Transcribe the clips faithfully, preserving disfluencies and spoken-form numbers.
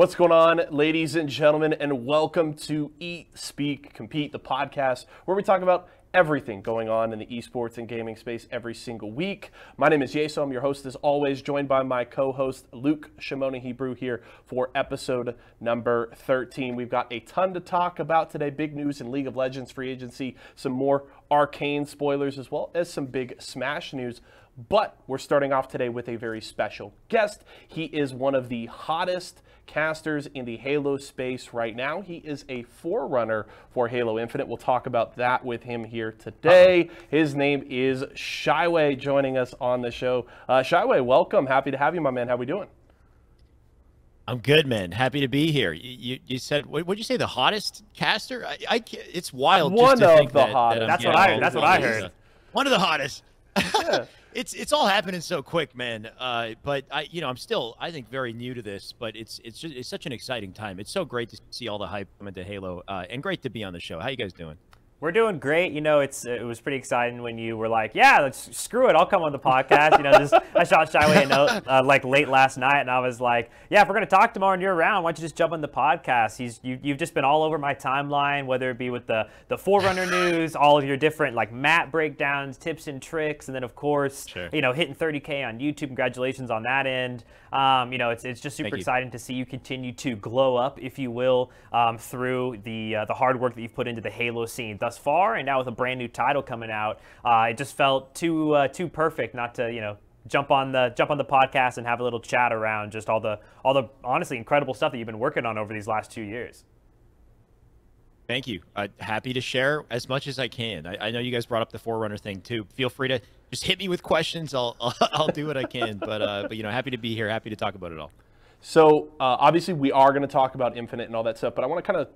What's going on, ladies and gentlemen, and welcome to Eat, Speak, Compete, the podcast where we talk about everything going on in the esports and gaming space every single week. My name is Yeso. I'm your host as always, joined by my co-host Luke ShamonaHe here for episode number thirteen. We've got a ton to talk about today. Big news in League of Legends free agency, some more Arcane spoilers, as well as some big Smash news. But we're starting off today with a very special guest. He is one of the hottest casters in the Halo space right now. He is a forerunner for Halo Infinite. We'll talk about that with him here today. His name is Shyway, joining us on the show. Uh, Shyway, welcome. Happy to have you, my man. How we doing? I'm good, man. Happy to be here. You, you, you said, what did you say, the hottest caster? I, I, it's wild. One just to of think the that, hottest. That that's what I, that's what I heard. One of the hottest. Yeah. It's it's all happening so quick, man. Uh, but I, you know, I'm still, I think, very new to this. But it's it's just, it's such an exciting time. It's so great to see all the hype come into Halo, uh, and great to be on the show. How you guys doing? We're doing great. You know, it's it was pretty exciting when you were like, yeah, let's screw it, I'll come on the podcast. You know, just I shot Shyway a note uh, like late last night, and I was like, yeah, if we're gonna talk tomorrow and you're around, why don't you just jump on the podcast? He's you, you've just been all over my timeline, whether it be with the the Forerunner news, all of your different like map breakdowns, tips and tricks, and then of course, sure. you know, hitting thirty K on YouTube. Congratulations on that end. Um, you know, it's it's just super exciting to see you continue to glow up, if you will, um, through the uh, the hard work that you've put into the Halo scene thus far, and now with a brand new title coming out, uh, it just felt too uh, too perfect not to, you know, jump on the jump on the podcast and have a little chat around just all the all the honestly incredible stuff that you've been working on over these last two years. Thank you. Uh, happy to share as much as I can. I, I know you guys brought up the Forerunner thing too. Feel free to just hit me with questions. I'll I'll, I'll do what I can. But uh, but you know, happy to be here. Happy to talk about it all. So uh, obviously we are going to talk about Infinite and all that stuff, but I want to kind of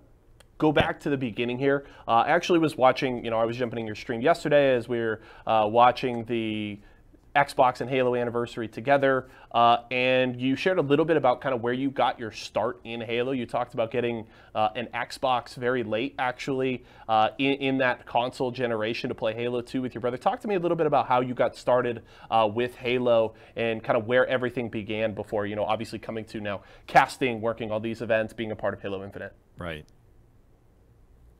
go back to the beginning here. Uh, I actually was watching, you know, I was jumping in your stream yesterday as we were uh, watching the Xbox and Halo anniversary together, uh, and you shared a little bit about kind of where you got your start in Halo. You talked about getting uh, an Xbox very late, actually, uh, in, in that console generation to play Halo two with your brother. Talk to me a little bit about how you got started uh, with Halo and kind of where everything began before, you know, obviously coming to now casting, working all these events, being a part of Halo Infinite. Right.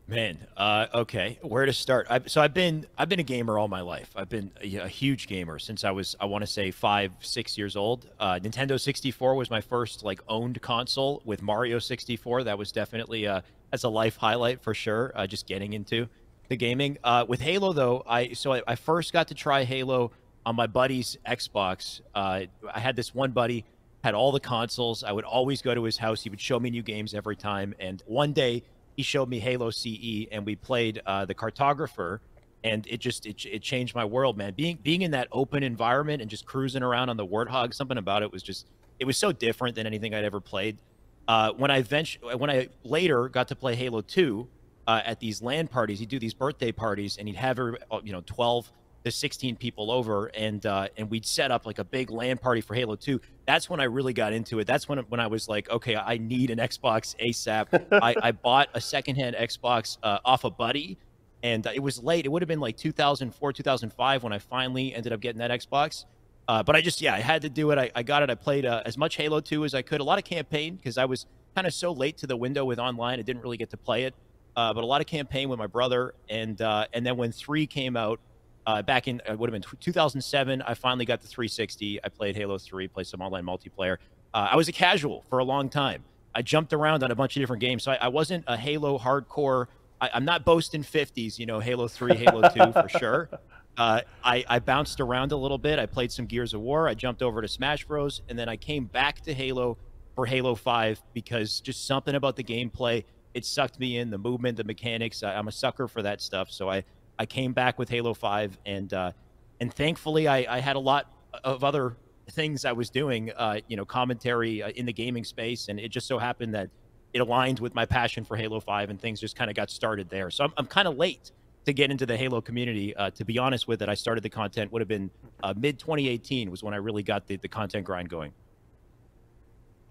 Man, uh, okay, where to start? I've, so I've been I've been a gamer all my life. I've been a, a huge gamer since I was, I want to say, five, six years old. Uh, Nintendo sixty-four was my first like owned console with Mario sixty-four. That was definitely a, that's a life highlight for sure, uh, just getting into the gaming. Uh, with Halo, though, I so I, I first got to try Halo on my buddy's Xbox. Uh, I had this one buddy, had all the consoles. I would always go to his house. He would show me new games every time, and one day he showed me Halo C E, and we played uh, the Cartographer, and it just it, it changed my world, man. Being being in that open environment and just cruising around on the Warthog, something about it was just it was so different than anything I'd ever played. Uh, when I eventually, when I later got to play Halo two uh, at these LAN parties, he'd do these birthday parties, and he'd have you know twelve to sixteen people over, and uh, and we'd set up like a big LAN party for Halo two. That's when I really got into it. That's when when I was like, okay, I need an Xbox ASAP. I, I bought a secondhand Xbox uh, off a buddy, and it was late. It would have been like two thousand four, two thousand five when I finally ended up getting that Xbox. Uh, but I just, yeah, I had to do it. I, I got it. I played uh, as much Halo two as I could. A lot of campaign because I was kind of so late to the window with online. I didn't really get to play it, uh, but a lot of campaign with my brother. And uh, and then when three came out, Uh, back in, it would have been two thousand seven, I finally got the three sixty. I played Halo three, played some online multiplayer. Uh, I was a casual for a long time. I jumped around on a bunch of different games. So I, I wasn't a Halo hardcore. I, I'm not boasting fifties, you know, Halo three, Halo two for sure. Uh, I, I bounced around a little bit. I played some Gears of War. I jumped over to Smash Bros. And then I came back to Halo for Halo five because just something about the gameplay, it sucked me in, the movement, the mechanics. I, I'm a sucker for that stuff. So I... I came back with Halo five, and uh, and thankfully I, I had a lot of other things I was doing, uh, you know, commentary uh, in the gaming space, and it just so happened that it aligned with my passion for Halo five, and things just kind of got started there. So I'm, I'm kind of late to get into the Halo community, uh, to be honest with it. I started the content, would have been uh, mid twenty eighteen was when I really got the, the content grind going.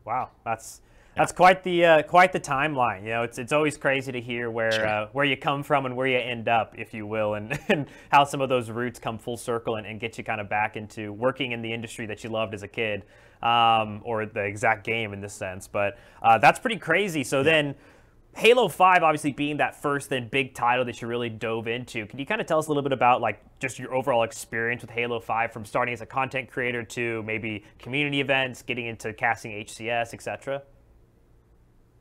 Wow, that's... That's quite the uh, quite the timeline. You know, it's it's always crazy to hear where uh, where you come from and where you end up, if you will, and, and how some of those roots come full circle and, and get you kind of back into working in the industry that you loved as a kid, um, or the exact game in this sense. But uh, that's pretty crazy. So yeah. then, Halo five obviously being that first then big title that you really dove into. Can you kind of tell us a little bit about like just your overall experience with Halo five, from starting as a content creator to maybe community events, getting into casting H C S, et cetera?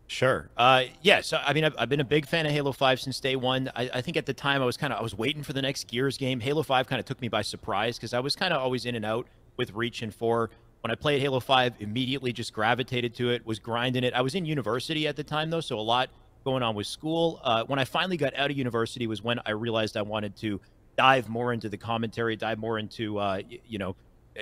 Sure. Uh, yeah. So, I mean, I've, I've been a big fan of Halo five since day one. I, I think at the time I was kind of, I was waiting for the next Gears game. Halo five kind of took me by surprise because I was kind of always in and out with Reach and four. When I played Halo five, immediately just gravitated to it, was grinding it. I was in university at the time though, so a lot going on with school. Uh, when I finally got out of university was when I realized I wanted to dive more into the commentary, dive more into, uh, you know,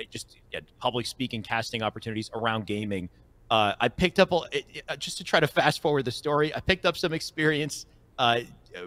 just yeah, public speaking, casting opportunities around gaming. Uh, I picked up, a, just to try to fast forward the story, I picked up some experience, uh,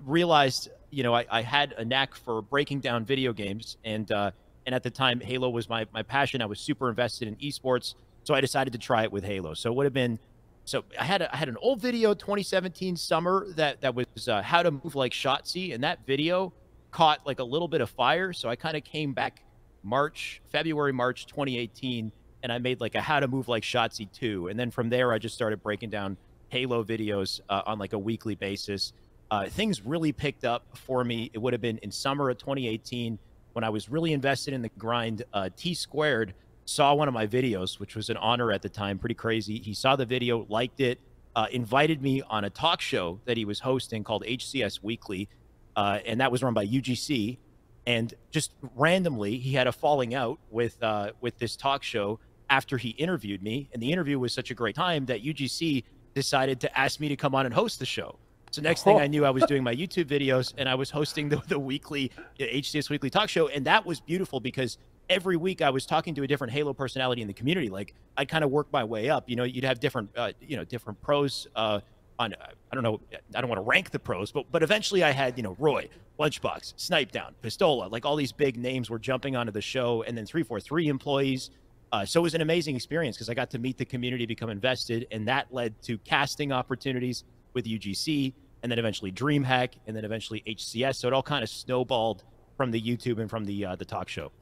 realized, you know, I, I had a knack for breaking down video games. And uh, and at the time, Halo was my, my passion. I was super invested in esports. So I decided to try it with Halo. So it would have been, so I had, a, I had an old video, twenty seventeen summer, that, that was uh, how to move like Shotzzy. And that video caught like a little bit of fire. So I kind of came back March, February, March twenty eighteen. And I made like a how to move like Shotzzy two. And then from there, I just started breaking down Halo videos uh, on like a weekly basis. Uh, things really picked up for me. It would have been in summer of twenty eighteen when I was really invested in the grind. Uh, T Squared saw one of my videos, which was an honor at the time, pretty crazy. He saw the video, liked it, uh, invited me on a talk show that he was hosting called H C S Weekly. Uh, and that was run by U G C. And just randomly, he had a falling out with, uh, with this talk show after he interviewed me, and the interview was such a great time that U G C decided to ask me to come on and host the show. So next oh. thing I knew, I was doing my YouTube videos and I was hosting the, the weekly the H C S Weekly talk show. And that was beautiful because every week I was talking to a different Halo personality in the community. Like I kind of worked my way up, you know, you'd have different, uh, you know, different pros uh, on, I don't know, I don't want to rank the pros, but, but eventually I had, you know, Roy, Lunchbox, Snipedown, Pistola, like all these big names were jumping onto the show, and then three forty-three employees. Uh, so it was an amazing experience because I got to meet the community, become invested, and that led to casting opportunities with U G C, and then eventually DreamHack, and then eventually H C S. So it all kind of snowballed from the YouTube and from the uh, the talk show.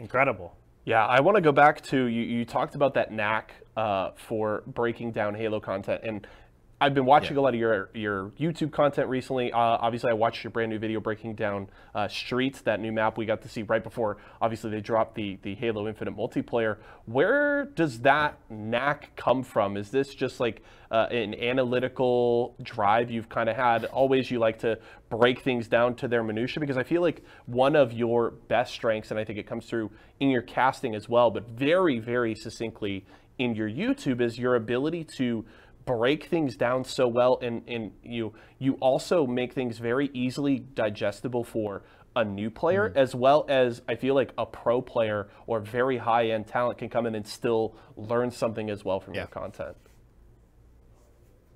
Incredible. Yeah, I want to go back to, you, you talked about that knack uh, for breaking down Halo content, and I've been watching yeah. a lot of your your YouTube content recently. Uh, obviously, I watched your brand new video breaking down uh, Streets, that new map we got to see right before, obviously, they dropped the, the Halo Infinite multiplayer. Where does that knack come from? Is this just like uh, an analytical drive you've kind of had? Always you like to break things down to their minutia, because I feel like one of your best strengths, and I think it comes through in your casting as well, but very, very succinctly in your YouTube, is your ability to break things down so well, and, and you you also make things very easily digestible for a new player, mm-hmm. as well as I feel like a pro player or very high-end talent can come in and still learn something as well from yeah. your content.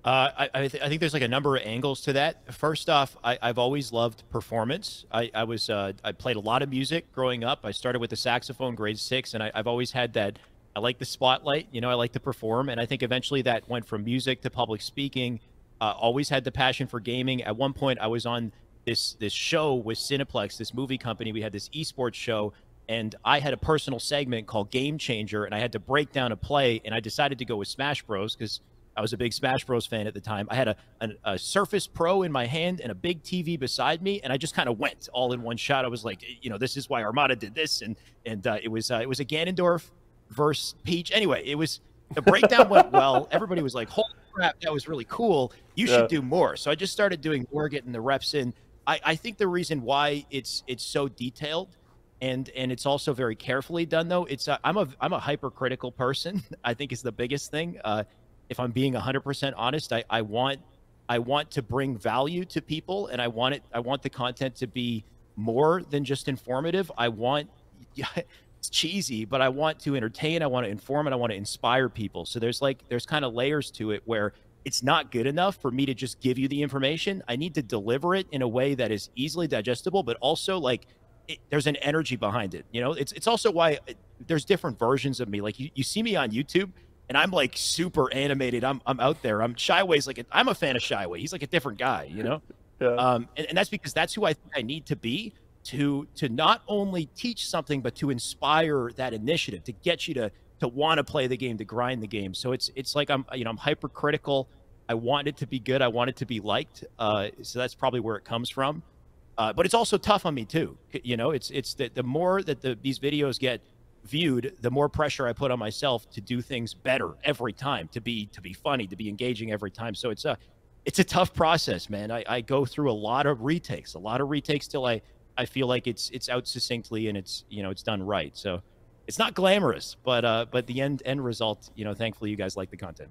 Uh, I, I, th I think there's like a number of angles to that. First off, I, I've always loved performance. I, I was uh, I played a lot of music growing up. I started with the saxophone grade six, and I, I've always had that I like the spotlight, you know, I like to perform. And I think eventually that went from music to public speaking. Uh, always had the passion for gaming. At one point I was on this, this show with Cineplex, this movie company. We had this esports show, and I had a personal segment called Game Changer, and I had to break down a play, and I decided to go with Smash Bros because I was a big Smash Bros fan at the time. I had a, a, a Surface Pro in my hand and a big T V beside me, and I just kind of went all in one shot. I was like, you know, this is why Armada did this. And, and uh, it was, uh, it was a Ganondorf versus Peach. Anyway, it was, the breakdown went well. Everybody was like, holy crap, that was really cool. You yeah. should do more. So I just started doing more, getting the reps in. I, I think the reason why it's it's so detailed and and it's also very carefully done, though, it's uh, I'm a I'm a hypercritical person, I think, is the biggest thing. Uh, if I'm being one hundred percent honest, I, I want I want to bring value to people, and I want it. I want the content to be more than just informative. I want. It's cheesy, but I want to entertain, I want to inform, and I want to inspire people. So there's like, there's kind of layers to it where it's not good enough for me to just give you the information. I need to deliver it in a way that is easily digestible, but also like it, there's an energy behind it. You know, it's, it's also why it, there's different versions of me. Like you, you see me on YouTube, and I'm like super animated. I'm I'm out there. I'm Shyway's like a, I'm a fan of Shyway. He's like a different guy, you know. Yeah. Um, and, and that's because that's who I think I need to be to to not only teach something, but to inspire that initiative, to get you to to want to play the game, to grind the game. So it's it's like I'm you know I'm hypercritical. I want it to be good. I want it to be liked. Uh, so that's probably where it comes from. Uh, but it's also tough on me too. You know, it's it's that the more that the, these videos get viewed, the more pressure I put on myself to do things better every time, to be to be funny, to be engaging every time. So it's a it's a tough process, man. I, I go through a lot of retakes, a lot of retakes till I I feel like it's it's out succinctly and it's you know it's done right. So it's not glamorous, but uh, but the end end result, you know, thankfully you guys like the content.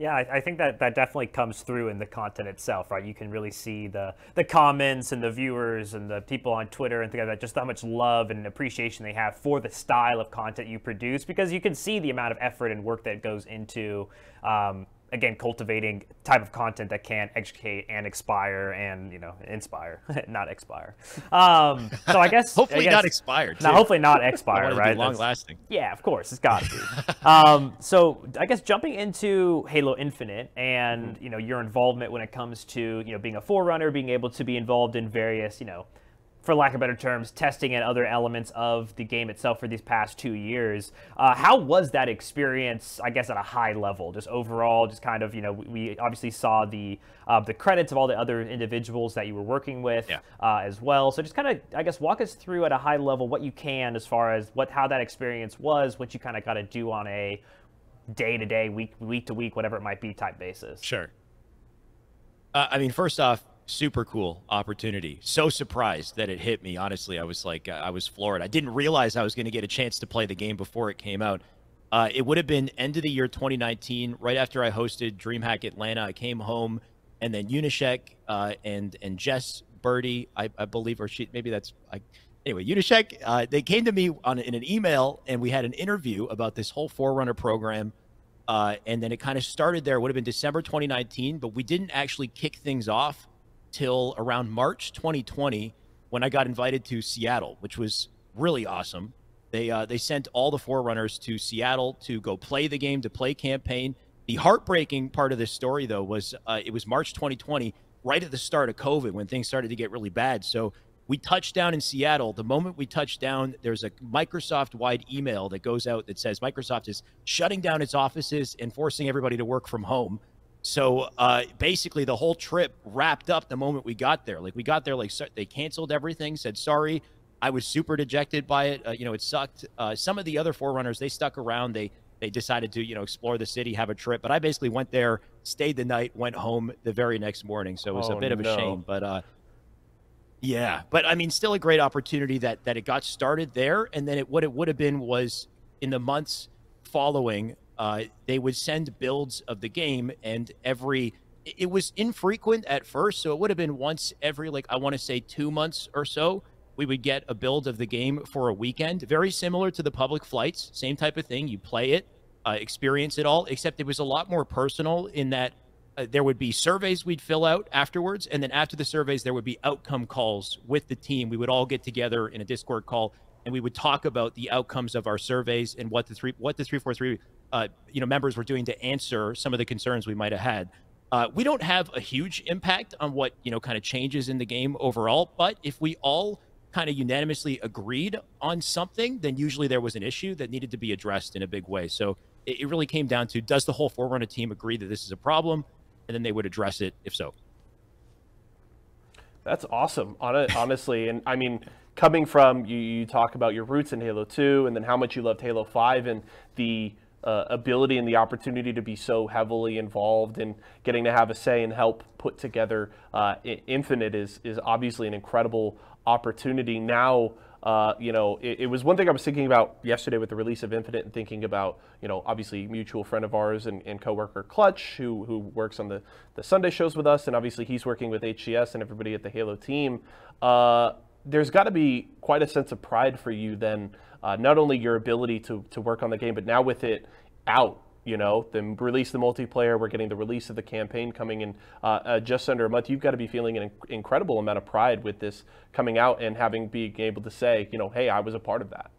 Yeah, I, I think that that definitely comes through in the content itself, right? You can really see the the comments and the viewers and the people on Twitter and things like that, just how much love and appreciation they have for the style of content you produce, because you can see the amount of effort and work that goes into, um, again, cultivating type of content that can educate and expire and, you know, inspire, not expire. Um, so I guess... hopefully I guess, not expire, too. No, hopefully not expire, right? Long-lasting. Yeah, of course. It's got to be. um, so I guess jumping into Halo Infinite and, you know, your involvement when it comes to, you know, being a Forerunner, being able to be involved in various, you know, for lack of better terms, testing and other elements of the game itself for these past two years. Uh, how was that experience, I guess, at a high level? Just overall, just kind of, you know, we obviously saw the uh, the credits of all the other individuals that you were working with yeah. uh, as well. So just kind of, I guess, walk us through at a high level what you can as far as what how that experience was, what you kind of got to do on a day-to-day, week, week-to-week, whatever it might be type basis. Sure. Uh, I mean, first off, super cool opportunity. So surprised that it hit me. Honestly, I was like, I was floored. I didn't realize I was going to get a chance to play the game before it came out. Uh, it would have been end of the year twenty nineteen, right after I hosted DreamHack Atlanta. I came home, and then Unishek uh, and and Jess Birdie, I, I believe, or she maybe that's I, anyway. Unishek, uh, they came to me on in an email, and we had an interview about this whole Forerunner program. Uh, and then it kind of started there. It would have been December twenty nineteen, but we didn't actually kick things off till around March twenty twenty, when I got invited to Seattle, which was really awesome. They uh, they sent all the Forerunners to Seattle to go play the game, to play campaign. The heartbreaking part of this story, though, was uh, it was March twenty twenty, right at the start of COVID, when things started to get really bad. So we touched down in Seattle. The moment we touched down, there's a Microsoft-wide email that goes out that says Microsoft is shutting down its offices and forcing everybody to work from home. So uh, basically, the whole trip wrapped up the moment we got there. Like we got there, like so they canceled everything, said sorry. I was super dejected by it. Uh, you know, it sucked. Uh, some of the other Forerunners, they stuck around. They they decided to you know explore the city, have a trip. But I basically went there, stayed the night, went home the very next morning. So it was oh, a bit of no. a shame. But uh, yeah, but I mean, still a great opportunity that that it got started there, and then it what it would have been was in the months following. Uh, they would send builds of the game, and every it was infrequent at first, so it would have been once every like I want to say two months or so we would get a build of the game for a weekend, very similar to the public flights, same type of thing. You play it, uh, experience it all, except it was a lot more personal in that uh, there would be surveys we'd fill out afterwards, and then after the surveys there would be outcome calls with the team. We would all get together in a Discord call, and we would talk about the outcomes of our surveys and what the three what the three forty-three Uh, you know, members were doing to answer some of the concerns we might have had. Uh, we don't have a huge impact on what, you know, kind of changes in the game overall, but if we all kind of unanimously agreed on something, then usually there was an issue that needed to be addressed in a big way. So it, it really came down to, does the whole Forerunner team agree that this is a problem? And then they would address it if so. That's awesome, honestly. And I mean, coming from, you, you talk about your roots in Halo two and then how much you loved Halo five and the Uh, ability and the opportunity to be so heavily involved and getting to have a say and help put together uh, Infinite is is obviously an incredible opportunity. Now, uh, you know, it, it was one thing I was thinking about yesterday with the release of Infinite and thinking about, you know, obviously mutual friend of ours and, and coworker Clutch, who who works on the, the Sunday shows with us, and obviously he's working with H C S and everybody at the Halo team. Uh, there's got to be quite a sense of pride for you then. Uh, not only your ability to, to work on the game, but now with it out, you know, then release the multiplayer, we're getting the release of the campaign coming in uh, uh, just under a month. You've got to be feeling an inc incredible amount of pride with this coming out and having being able to say, you know, hey, I was a part of that.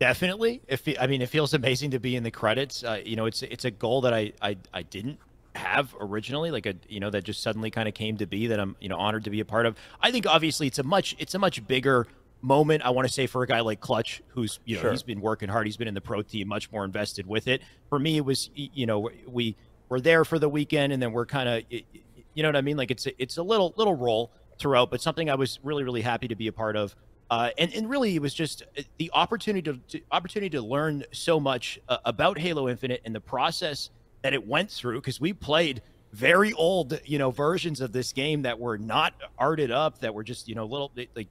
Definitely. If I mean, it feels amazing to be in the credits. Uh, you know, it's it's a goal that I I, I didn't have originally, like a you know that just suddenly kind of came to be, that I'm you know honored to be a part of. I think obviously it's a much it's a much bigger moment, I want to say, for a guy like Clutch, who's you know sure. he's been working hard, he's been in the pro team, much more invested with it. For me, it was you know we were there for the weekend, and then we're kind of you know what I mean, like it's a, it's a little little role throughout, but something I was really really happy to be a part of. Uh, and, and really, it was just the opportunity to, to opportunity to learn so much uh, about Halo Infinite and the process that it went through, because we played very old, you know, versions of this game that were not arted up, that were just, you know, little like,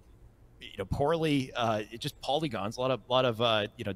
you know, poorly, uh, just polygons. A lot of, lot of, uh, you know,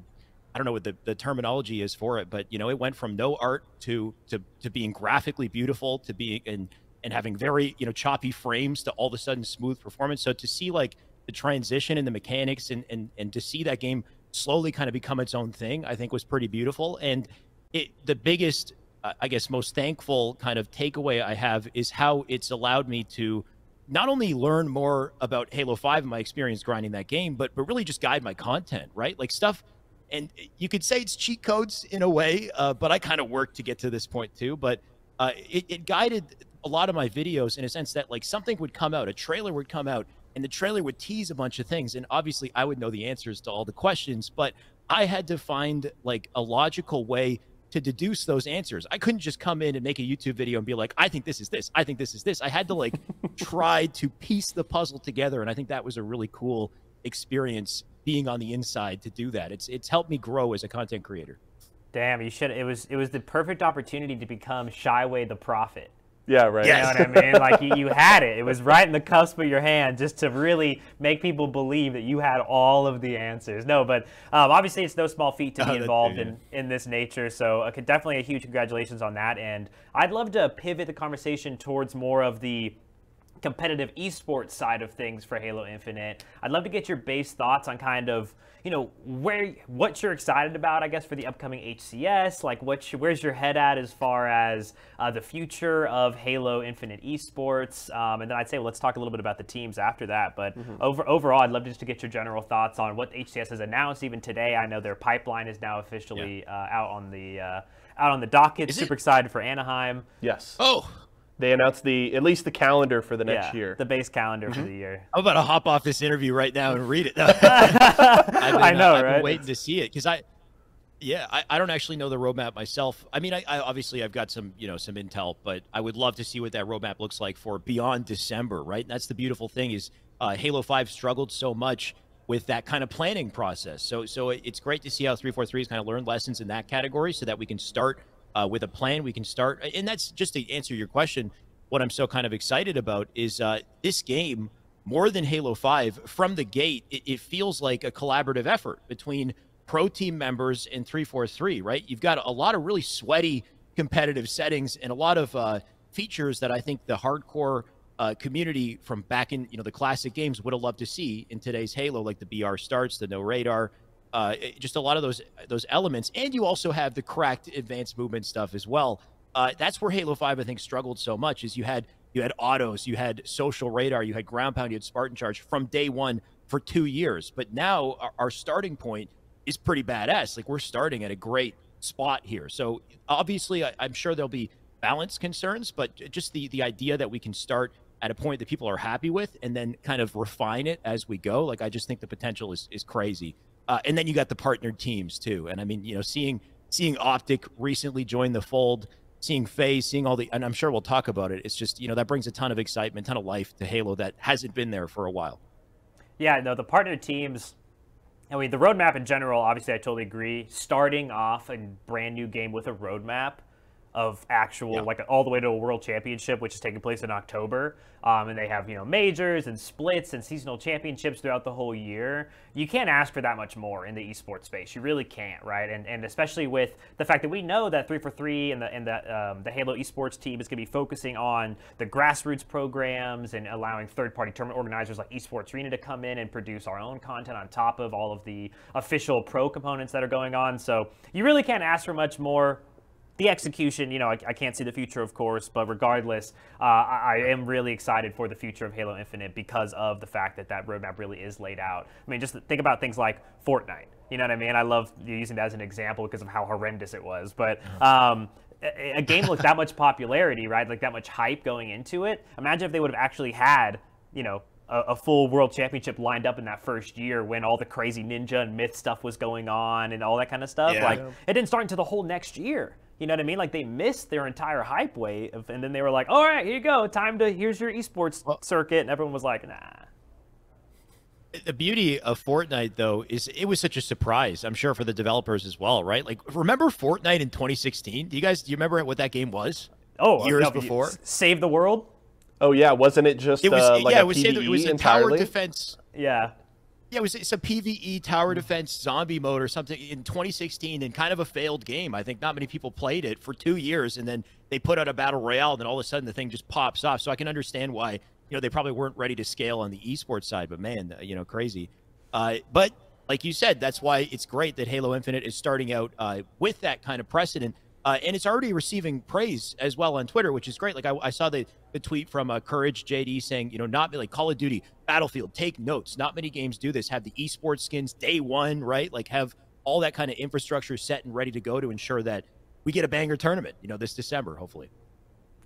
I don't know what the, the terminology is for it, but you know, it went from no art to to to being graphically beautiful, to being and and having very, you know, choppy frames, to all of a sudden smooth performance. So to see like the transition and the mechanics, and, and and to see that game slowly kind of become its own thing, I think was pretty beautiful. And it the biggest, uh, I guess, most thankful kind of takeaway I have is how it's allowed me to not only learn more about Halo five and my experience grinding that game, but but really just guide my content, right? Like stuff, and you could say it's cheat codes in a way, uh, but I kind of worked to get to this point too. But uh, it, it guided a lot of my videos in a sense that like something would come out, a trailer would come out, and the trailer would tease a bunch of things, and obviously I would know the answers to all the questions, but I had to find like a logical way to deduce those answers. I couldn't just come in and make a YouTube video and be like, I think this is this, I think this is this. I had to like try to piece the puzzle together, and I think that was a really cool experience being on the inside to do that. It's it's helped me grow as a content creator. Damn, you should. It was it was the perfect opportunity to become Shyway the Prophet. Yeah, right. Yes. You know what I mean? Like, you, you had it. It was right in the cusp of your hand, just to really make people believe that you had all of the answers. No, but um, obviously it's no small feat to be oh, involved that, yeah. in, in this nature, so uh, definitely a huge congratulations on that. And I'd love to pivot the conversation towards more of the competitive esports side of things for Halo Infinite. I'd love to get your base thoughts on kind of, you know, where what you're excited about, I guess, for the upcoming H C S, like what you, where's your head at as far as uh, the future of Halo Infinite esports, um, and then I'd say, well, let's talk a little bit about the teams after that, but mm-hmm. over, overall, I'd love just to get your general thoughts on what H C S has announced even today. I know their pipeline is now officially yeah. uh, out on the uh, out on the docket. Is Super it? excited for Anaheim. Yes. Oh. They announced the at least the calendar for the next yeah, year. The base calendar mm-hmm. for the year. I'm about to hop off this interview right now and read it. I've been, I know, I've right? been waiting to see it, because I, yeah, I, I don't actually know the roadmap myself. I mean, I, I obviously I've got some, you know, some intel, but I would love to see what that roadmap looks like for beyond December, right? And that's the beautiful thing is uh, Halo five struggled so much with that kind of planning process. So, so it's great to see how three forty-three has kind of learned lessons in that category, so that we can start. Uh, with a plan, we can start. And that's just to answer your question. What I'm so kind of excited about is uh, this game, more than Halo five, from the gate, it, it feels like a collaborative effort between pro team members and three forty-three, right? You've got a lot of really sweaty competitive settings and a lot of uh, features that I think the hardcore uh, community from back in, you know, the classic games would have loved to see in today's Halo, like the B R starts, the no radar, Uh, just a lot of those those elements. And you also have the cracked advanced movement stuff as well. Uh, that's where Halo five, I think, struggled so much, is you had you had autos, you had social radar, you had ground pound, you had Spartan charge from day one for two years. But now our, our starting point is pretty badass. Like, we're starting at a great spot here. So obviously, I, I'm sure there'll be balance concerns, but just the, the idea that we can start at a point that people are happy with and then kind of refine it as we go. Like, I just think the potential is, is crazy. Uh, and then you got the partnered teams too, and I mean, you know, seeing seeing Optic recently join the fold, seeing FaZe, seeing all the, and I'm sure we'll talk about it. It's just, you know, that brings a ton of excitement, ton of life to Halo that hasn't been there for a while. Yeah, no, the partnered teams. I mean, the roadmap in general. Obviously, I totally agree. Starting off a brand new game with a roadmap of actual, yeah. like all the way to a world championship, which is taking place in October. Um, and they have, you know, majors and splits and seasonal championships throughout the whole year. You can't ask for that much more in the esports space. You really can't, right? And and especially with the fact that we know that three forty-three and the and the, um, the Halo esports team is going to be focusing on the grassroots programs and allowing third-party tournament organizers like Esports Arena to come in and produce our own content on top of all of the official pro components that are going on. So you really can't ask for much more The execution, you know, I, I can't see the future, of course, but regardless, uh, I, I am really excited for the future of Halo Infinite because of the fact that that roadmap really is laid out. I mean, just think about things like Fortnite. You know what I mean? I love using that as an example because of how horrendous it was. But um, a, a game with that much popularity, right, like that much hype going into it, imagine if they would have actually had, you know, a, a full world championship lined up in that first year when all the crazy ninja and myth stuff was going on and all that kind of stuff. Yeah. Like, it didn't start until the whole next year. You know what I mean? Like, they missed their entire hype wave, and then they were like, all right, here you go, time to, here's your esports well, circuit, and everyone was like, nah. The beauty of Fortnite, though, is it was such a surprise, I'm sure, for the developers as well, right? Like, remember Fortnite in twenty sixteen? Do you guys, do you remember what that game was? Oh, years no, before? Save the World? Oh, yeah, wasn't it just, it was, uh, like yeah, a it was, PvE it was a tower defense. Yeah. Yeah, it was it's a PvE tower defense zombie mode or something in twenty sixteen, and kind of a failed game. I think not many people played it for two years, and then they put out a battle royale, and then all of a sudden the thing just pops off. So I can understand why, you know, they probably weren't ready to scale on the esports side, but man, you know, crazy. Uh, but like you said, that's why it's great that Halo Infinite is starting out uh, with that kind of precedent. Uh, and it's already receiving praise as well on Twitter, which is great. Like, I, I saw the, the tweet from uh, Courage J D saying, you know, not like Call of Duty, Battlefield, take notes. Not many games do this. Have the esports skins day one, right? Like, have all that kind of infrastructure set and ready to go to ensure that we get a banger tournament, you know, this December, hopefully.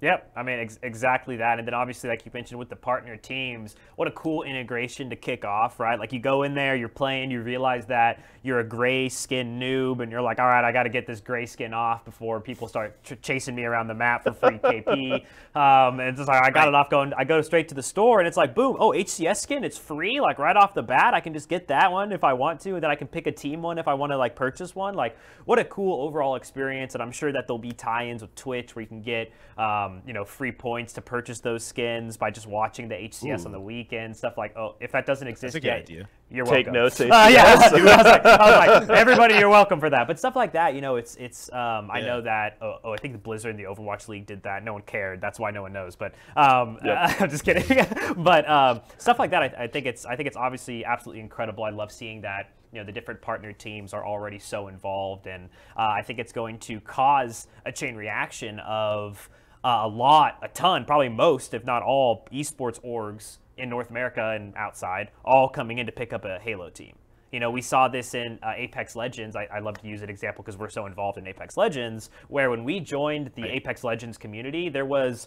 Yep, I mean, ex exactly that. And then obviously, like you mentioned, with the partner teams, what a cool integration to kick off, right? Like, you go in there, you're playing, you realize that you're a gray skin noob, and you're like, all right, I got to get this gray skin off before people start ch chasing me around the map for free K P. Um, and it's just like, I got right. it off going, I go straight to the store, and it's like, boom, oh, H C S skin, it's free. Like, right off the bat, I can just get that one if I want to, and then I can pick a team one if I want to, like, purchase one. Like, what a cool overall experience. And I'm sure that there'll be tie-ins with Twitch where you can get, um, you know, free points to purchase those skins by just watching the H C S Ooh. on the weekend, stuff like, oh, if that doesn't exist That's a good yet, idea. You're welcome. Take notes, H C S. Uh, yeah, I was like, I was like, everybody, you're welcome for that. But stuff like that, you know, it's, it's um, I yeah. know that, oh, oh, I think the Blizzard and the Overwatch League did that. No one cared. That's why no one knows. But um, yep. uh, I'm just kidding. But um, stuff like that, I, I think it's, I think it's obviously absolutely incredible. I love seeing that, you know, the different partner teams are already so involved. And uh, I think it's going to cause a chain reaction of, Uh, a lot, a ton, probably most, if not all, esports orgs in North America and outside, all coming in to pick up a Halo team. You know, we saw this in uh, Apex Legends. I, I love to use an example because we're so involved in Apex Legends, where when we joined the right. Apex Legends community, there was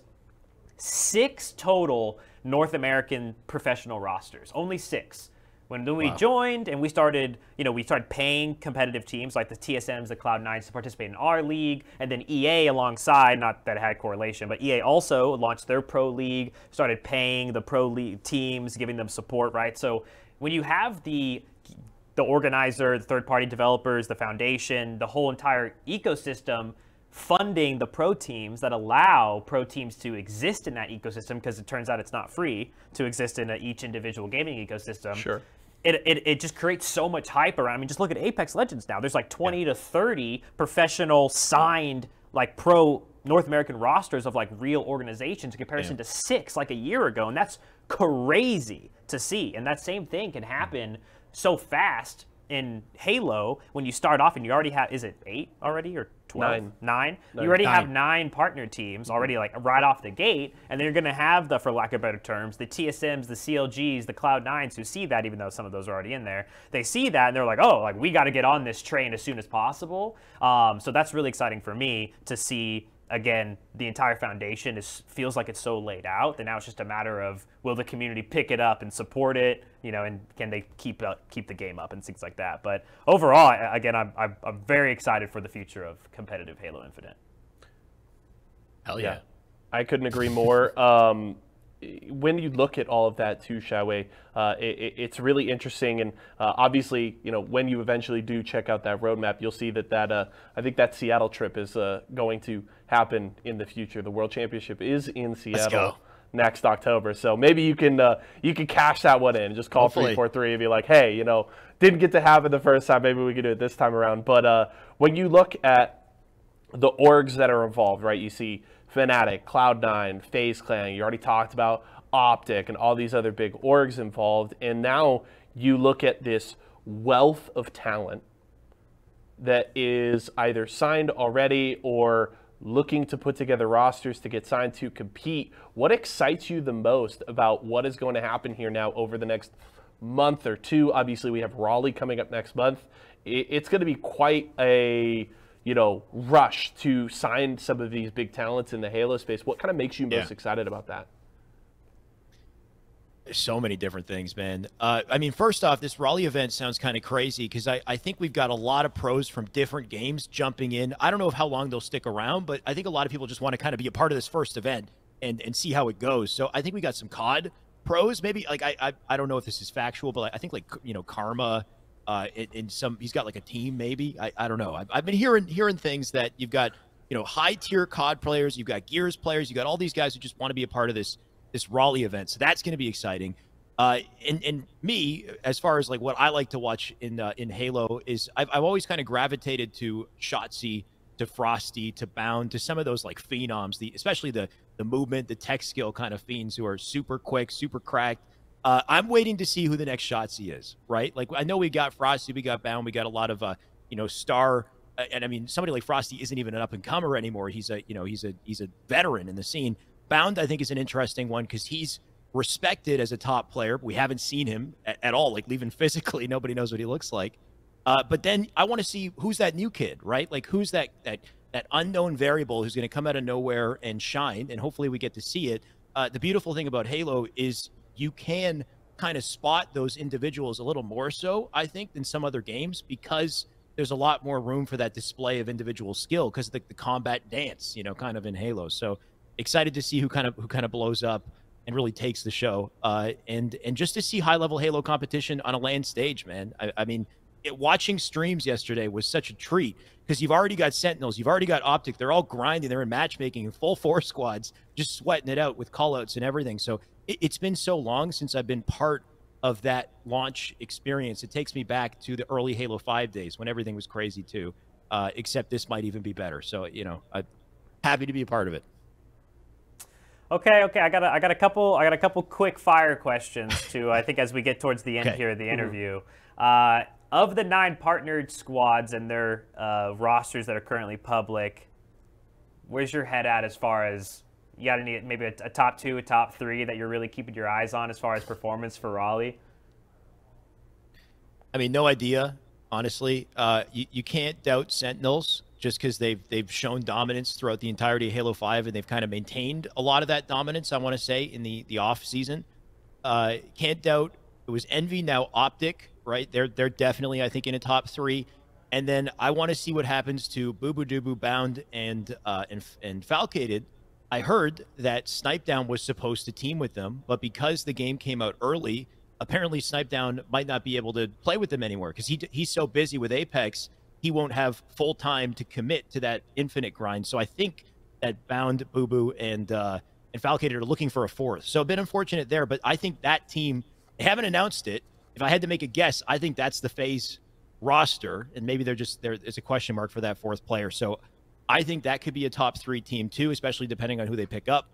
six total North American professional rosters, only six. When we wow. joined and we started, you know, we started paying competitive teams like the T S Ms, the Cloud nines to participate in our league, and then E A alongside, not that it had correlation, but E A also launched their pro league, started paying the pro league teams, giving them support, right? So when you have the the organizer, the third-party developers, the foundation, the whole entire ecosystem funding the pro teams that allow pro teams to exist in that ecosystem, because it turns out it's not free to exist in a, each individual gaming ecosystem. Sure. It, it, it just creates so much hype around. I mean, just look at Apex Legends now. There's like twenty yeah. to thirty professional signed, like, pro North American rosters of, like, real organizations in comparison yeah. to six like a year ago. And that's crazy to see. And that same thing can happen so fast in Halo when you start off and you already have, is it eight already or twelve? Nine. Nine? nine. You already nine. have nine partner teams already, like, right off the gate, and then you're going to have the, for lack of better terms, the T S Ms, the C L Gs, the Cloud nines who see that, even though some of those are already in there. They see that and they're like, oh, like, we got to get on this train as soon as possible. Um, so that's really exciting for me to see. Again, the entire foundation is, feels like it's so laid out that now it's just a matter of, will the community pick it up and support it, you know, and can they keep uh, keep the game up and things like that. But overall, again, I'm, I'm, I'm very excited for the future of competitive Halo Infinite. Hell yeah. yeah. I couldn't agree more. um, when you look at all of that too, Shyway, uh, it, it's really interesting. And uh, obviously, you know, when you eventually do check out that roadmap, you'll see that that uh, I think that Seattle trip is uh, going to happen in the future. The World Championship is in Seattle next October, so maybe you can uh, you can cash that one in and just call three four three and be like, hey, you know, didn't get to have it the first time. Maybe we could do it this time around. But uh, when you look at the orgs that are involved, right? You see Fnatic, Cloud nine, FaZe Clan, you already talked about Optic and all these other big orgs involved. And now you look at this wealth of talent that is either signed already or looking to put together rosters to get signed to compete, what excites you the most about what is going to happen here now over the next month or two? Obviously, we have Raleigh coming up next month. It's going to be quite a, you know, rush to sign some of these big talents in the Halo space. What kind of makes you most yeah. excited about that? There's so many different things, man. Uh, I mean, first off, this Raleigh event sounds kind of crazy because I, I think we've got a lot of pros from different games jumping in. I don't know how long they'll stick around, but I think a lot of people just want to kind of be a part of this first event and, and see how it goes. So I think we got some C O D pros, maybe. Like, I I, I don't know if this is factual, but I think, like, you know, Karma... Uh, in, in some, he's got like a team, maybe. I, I don't know. I've, I've been hearing hearing things that you've got, you know, high tier C O D players, you've got Gears players, you got all these guys who just want to be a part of this this Raleigh event. So that's going to be exciting. Uh, and and me, as far as like what I like to watch in uh, in Halo is, I've I've always kind of gravitated to Shotzzy, to Frosty, to Bound, to some of those like phenoms, the especially the the movement, the tech skill kind of fiends who are super quick, super cracked. Uh, I'm waiting to see who the next Shotzzy is, right? Like, I know we got Frosty, we got Bound, we got a lot of, uh, you know, star, uh, and I mean, somebody like Frosty isn't even an up-and-comer anymore. He's a, you know, he's a he's a veteran in the scene. Bound, I think, is an interesting one because he's respected as a top player. We haven't seen him at, at all, like, even physically. Nobody knows what he looks like. Uh, but then I want to see who's that new kid, right? Like, who's that that that unknown variable who's going to come out of nowhere and shine, and hopefully we get to see it. Uh, the beautiful thing about Halo is... you can kind of spot those individuals a little more so, I think, than some other games because there's a lot more room for that display of individual skill because of the, the combat dance, you know, kind of in Halo. So excited to see who kind of who kind of blows up and really takes the show. Uh, and and just to see high-level Halo competition on a LAN stage, man. I, I mean, it, watching streams yesterday was such a treat because you've already got Sentinels, you've already got Optic. They're all grinding. They're in matchmaking in full four squads, just sweating it out with call-outs and everything. So it's been so long since I've been part of that launch experience. It takes me back to the early Halo five days when everything was crazy too, uh, except this might even be better. So, you know, I'm happy to be a part of it. Okay, okay, I got a, I got a couple, I got a couple quick fire questions too. I think as we get towards the end okay. here of the interview, uh, of the nine partnered squads and their uh, rosters that are currently public, where's your head at as far as? You got any, maybe a, a top two, a top three that you're really keeping your eyes on as far as performance for Raleigh? I mean, no idea, honestly. Uh, you, you can't doubt Sentinels just because they've, they've shown dominance throughout the entirety of Halo five, and they've kind of maintained a lot of that dominance, I want to say, in the, the off-season. Uh, can't doubt it was Envy, now Optic, right? They're, they're definitely, I think, in a top three. And then I want to see what happens to Boo Boo Doo Boo, Bound, and, uh, and, and Falcated. I heard that Snipedown was supposed to team with them, but because the game came out early, apparently Snipedown might not be able to play with them anymore because he, he's so busy with Apex, he won't have full time to commit to that Infinite grind. So I think that Bound, Boo Boo, and, uh, and Falcated are looking for a fourth. So a bit unfortunate there, but I think that team, they haven't announced it. If I had to make a guess, I think that's the FaZe roster, and maybe they're just, there is a question mark for that fourth player. So I think that could be a top three team too, especially depending on who they pick up.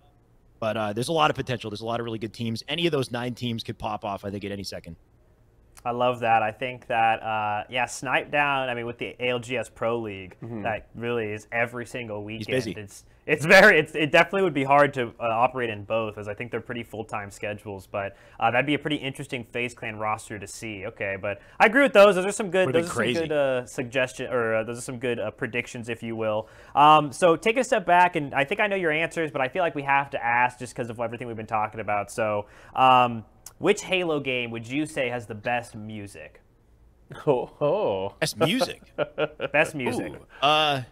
But uh, there's a lot of potential. There's a lot of really good teams. Any of those nine teams could pop off, I think, at any second. I love that. I think that, uh, yeah, Snipedown, I mean, with the A L G S Pro League, mm-hmm. that really is every single weekend. He's busy. It's, it's very, it's, it definitely would be hard to uh, operate in both, as I think they're pretty full-time schedules, but uh, that'd be a pretty interesting FaZe Clan roster to see. Okay, but I agree with those. Those are some good, those are some good uh, suggestions, or uh, those are some good uh, predictions, if you will. Um, so taking a step back, and I think I know your answers, but I feel like we have to ask just because of everything we've been talking about. So, um, which Halo game would you say has the best music? Oh, oh. Best music. Best music. Ooh, uh,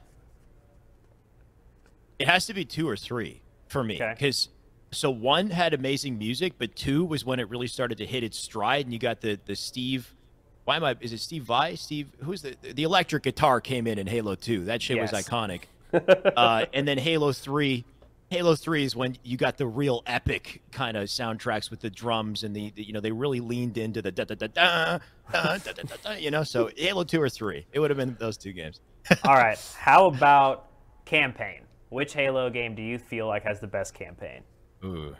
it has to be two or three for me, because okay. so one had amazing music, but two was when it really started to hit its stride, and you got the the Steve. Why am I? Is it Steve Vai? Steve? Who's the the electric guitar came in in Halo two? That shit yes. was iconic. uh, and then Halo three. Halo three is when you got the real epic kind of soundtracks with the drums and the, the you know, they really leaned into the da-da-da-da, da-da-da-da, you know, so Halo two or three. It would have been those two games. All right. How about campaign? Which Halo game do you feel like has the best campaign? Ooh.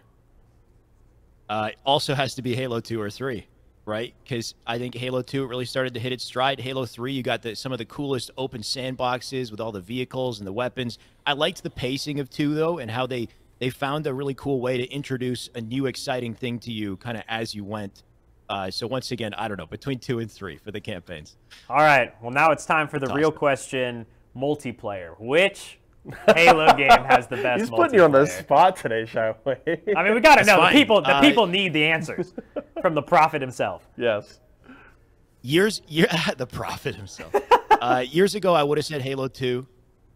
Uh, also has to be Halo two or three. right? Because I think Halo two, it really started to hit its stride. Halo three, you got the, some of the coolest open sandboxes with all the vehicles and the weapons. I liked the pacing of two, though, and how they, they found a really cool way to introduce a new exciting thing to you kind of as you went. Uh, so once again, I don't know, between two and three for the campaigns. All right. Well, now it's time for the That's real awesome. question, multiplayer. Which Halo game has the best He's multiplayer? He's putting you on the spot today, Shyway. I mean, we got to know. Fine. The people, the uh, people need the answers from the prophet himself. Yes. Years, year, the prophet himself. uh, years ago, I would have said Halo two.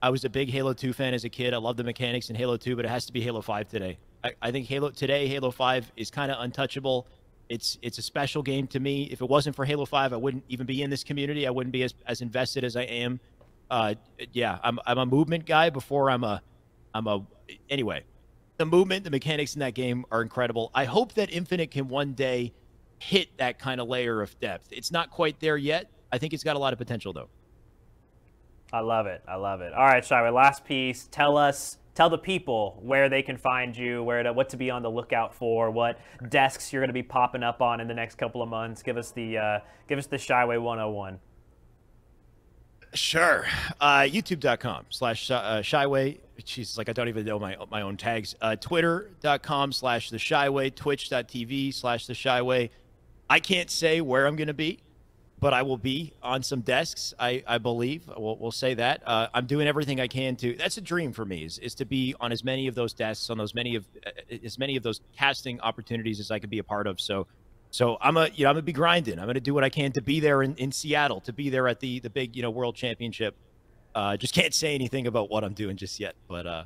I was a big Halo two fan as a kid. I love the mechanics in Halo two, but it has to be Halo five today. I, I think Halo today, Halo five is kind of untouchable. It's it's a special game to me. If it wasn't for Halo five, I wouldn't even be in this community. I wouldn't be as, as invested as I am. Uh, yeah, I'm I'm a movement guy before I'm a I'm a anyway. The movement, the mechanics in that game are incredible. I hope that Infinite can one day hit that kind of layer of depth. It's not quite there yet. I think it's got a lot of potential though. I love it. I love it. All right, Shyway, last piece. Tell us. Tell the people where they can find you, where to, what to be on the lookout for, what desks you're going to be popping up on in the next couple of months. Give us the uh, give us the Shyway one oh one. Sure, uh, YouTube dot com slash Shyway. Jesus, like I don't even know my my own tags. Uh, Twitter dot com slash the Shyway. Twitch dot T V slash the Shyway. I can't say where I'm going to be, but I will be on some desks, I, I believe. We'll, we'll say that. Uh, I'm doing everything I can to. That's a dream for me, is, is to be on as many of those desks, on those many of uh, as many of those casting opportunities as I could be a part of. So, so I'm a you know I'm gonna be grinding. I'm gonna do what I can to be there in, in Seattle, to be there at the the big you know World Championship. Uh, just can't say anything about what I'm doing just yet, but uh,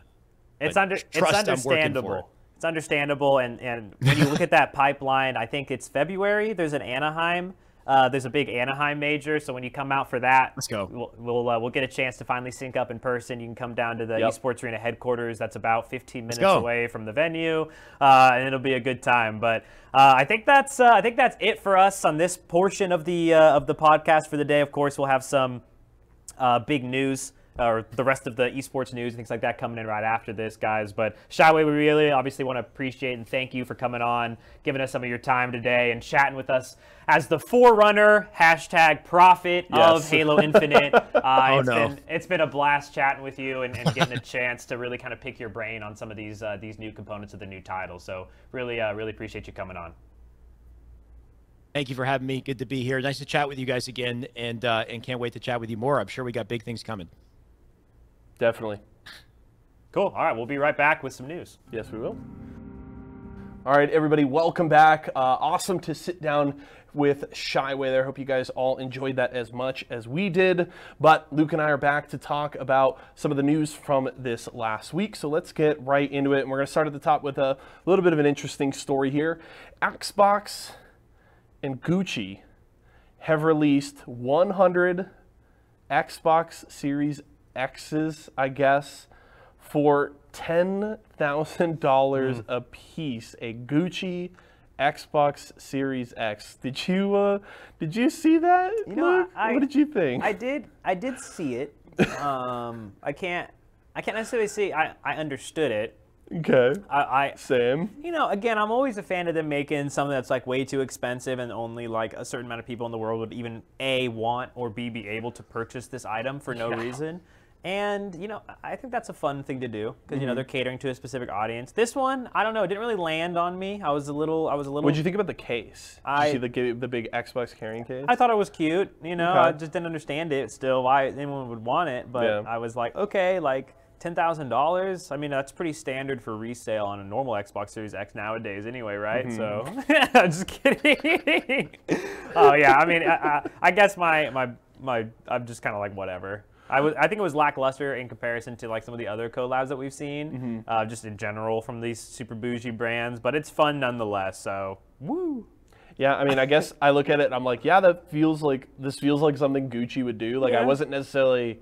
it's under it's understandable. It. It's understandable, and and when you look at that pipeline, I think it's February. There's an Anaheim. Uh, there's a big Anaheim major, so when you come out for that, let's go. We'll we'll, uh, we'll get a chance to finally sync up in person. You can come down to the yep. Esports Arena headquarters. That's about fifteen minutes away from the venue, uh, and it'll be a good time. But uh, I think that's uh, I think that's it for us on this portion of the uh, of the podcast for the day. Of course, we'll have some uh, big news. Or the rest of the esports news and things like that coming in right after this, guys. But Shyway, we really obviously want to appreciate and thank you for coming on, giving us some of your time today and chatting with us as the forerunner, hashtag prophet yes. of Halo Infinite. Uh, oh, it's, no. been, it's been a blast chatting with you and, and getting a chance to really kind of pick your brain on some of these uh, these new components of the new title. So really, uh, really appreciate you coming on. Thank you for having me. Good to be here. Nice to chat with you guys again, and uh, and can't wait to chat with you more. I'm sure we got big things coming. Definitely. Cool. All right, we'll be right back with some news. Yes, we will. All right, everybody, welcome back. Uh, awesome to sit down with Shyway there. Hope you guys all enjoyed that as much as we did. But Luke and I are back to talk about some of the news from this last week. So let's get right into it. And we're going to start at the top with a little bit of an interesting story here. Xbox and Gucci have released one hundred Xbox Series X's, I guess, for ten thousand dollars mm. a piece. A Gucci Xbox Series X. Did you uh, did you see that? You know, Luke? I, what did you think? I did. I did see it. um, I can't. I can't necessarily see. I I understood it. Okay. I, I same. You know, again, I'm always a fan of them making something that's like way too expensive and only like a certain amount of people in the world would even A, want, or B, be able to purchase this item for no yeah. reason. And, you know, I think that's a fun thing to do because, mm-hmm. you know, they're catering to a specific audience. This one, I don't know. It didn't really land on me. I was a little, I was a little. What did you think about the case? I, Did you see the, the big Xbox carrying case? I thought it was cute. You know, okay. I just didn't understand it still, why anyone would want it. But yeah. I was like, okay, like ten thousand dollars? I mean, that's pretty standard for resale on a normal Xbox Series X nowadays anyway, right? Mm-hmm. So, I'm just kidding. Oh, yeah. I mean, I, I, I guess my, my, my, I'm just kind of like, whatever. I, was, I think it was lackluster in comparison to like some of the other collabs that we've seen, mm-hmm. uh, just in general from these super bougie brands, but it's fun nonetheless, so woo. Yeah, I mean, I guess I look at it and I'm like, yeah, that feels like, this feels like something Gucci would do. Like, yeah. I wasn't necessarily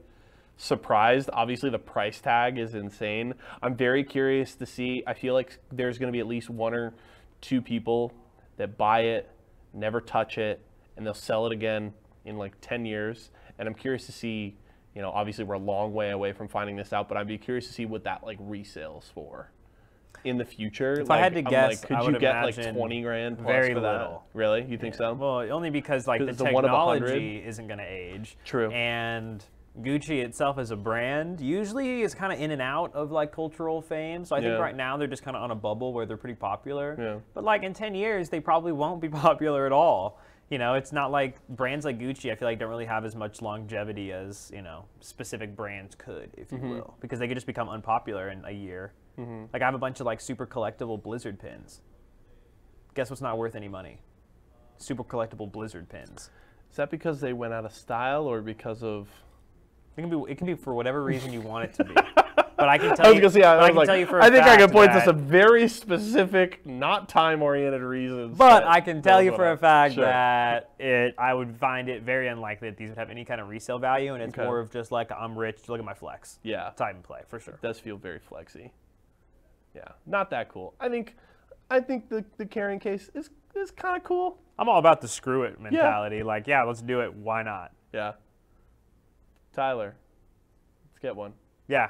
surprised. Obviously the price tag is insane. I'm very curious to see. I feel like there's going to be at least one or two people that buy it, never touch it, and they'll sell it again in like ten years. And I'm curious to see, you know, obviously we're a long way away from finding this out, but I'd be curious to see what that like resales for. in the future? If like, I had to guess, like, could I would you get like twenty grand plus very for little. That? Really? You think yeah. so? Well, only because like the technology isn't going to age. True. And Gucci itself as a brand usually is kind of in and out of like cultural fame, so I think yeah. right now they're just kind of on a bubble where they're pretty popular. Yeah. But like in ten years, they probably won't be popular at all. You know, it's not like brands like Gucci, I feel like, don't really have as much longevity as, you know, specific brands could, if you mm-hmm. will, because they could just become unpopular in a year. Mm-hmm. Like I have a bunch of like super collectible Blizzard pins. Guess what's not worth any money? Super collectible Blizzard pins. Is that because they went out of style or because of... It can be. It can be for whatever reason you want it to be. But I can tell you. I was gonna say. I, I was like, tell you for a I think fact I can point that, to some very specific, not time-oriented reasons. But I can tell you for a fact sure. that it. I would find it very unlikely that these would have any kind of resale value, and it's okay. more of just like I'm rich. Look at my flex. Yeah. Time and play for sure. It does feel very flexy. Yeah. Not that cool. I think. I think the the carrying case is is kind of cool. I'm all about the screw it mentality. Yeah. Like, yeah, let's do it. Why not? Yeah. Tyler, let's get one. Yeah.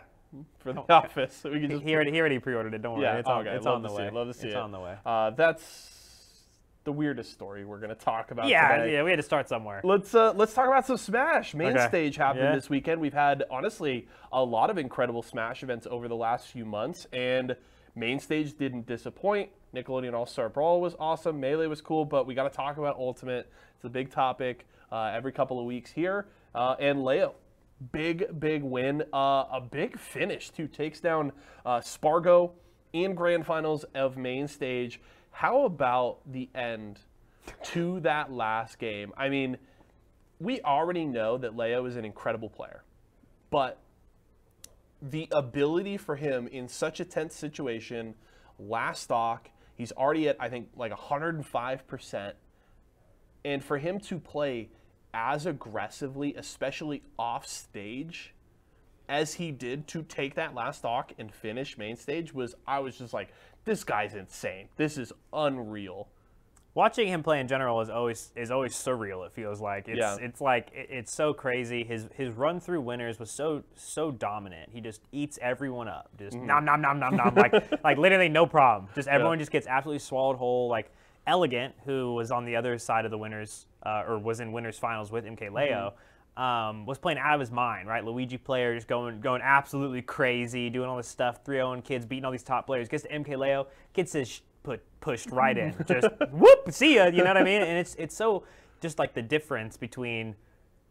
For the oh, office. So we can just he, already, he already pre-ordered it, don't worry. Yeah, it's on, okay. it's on the way. It. Love to see it's it. It's on the way. Uh, that's the weirdest story we're going to talk about yeah, today. Yeah, we had to start somewhere. Let's uh, let's talk about some Smash. Main okay. stage happened yeah. this weekend. We've had, honestly, a lot of incredible Smash events over the last few months, and main stage didn't disappoint. Nickelodeon All-Star Brawl was awesome. Melee was cool, but we got to talk about Ultimate. It's a big topic uh, every couple of weeks here. Uh, and Leo. Big, big win. Uh, a big finish, too. Takes down uh, Spargo in grand finals of main stage. How about the end to that last game? I mean, we already know that Leo is an incredible player. But the ability for him in such a tense situation, last stock, he's already at, I think, like one hundred five percent. And for him to play as aggressively, especially off stage, as he did to take that last stock and finish main stage, was I was just like, this guy's insane. This is unreal. Watching him play in general is always is always surreal. It feels like it's yeah. it's like it, it's so crazy. His his run through winners was so so dominant. He just eats everyone up. Just mm. nom nom nom nom nom. Like like literally no problem. Just everyone yeah. just gets absolutely swallowed whole. Like Elegant, who was on the other side of the winners, uh, or was in winners finals with M K Leo, mm-hmm. um, was playing out of his mind, right? Luigi player just going going absolutely crazy, doing all this stuff, three oh kids, beating all these top players. Gets to M K Leo, gets his sh put pushed right in, just whoop, see ya, you know what I mean? And it's it's so just like the difference between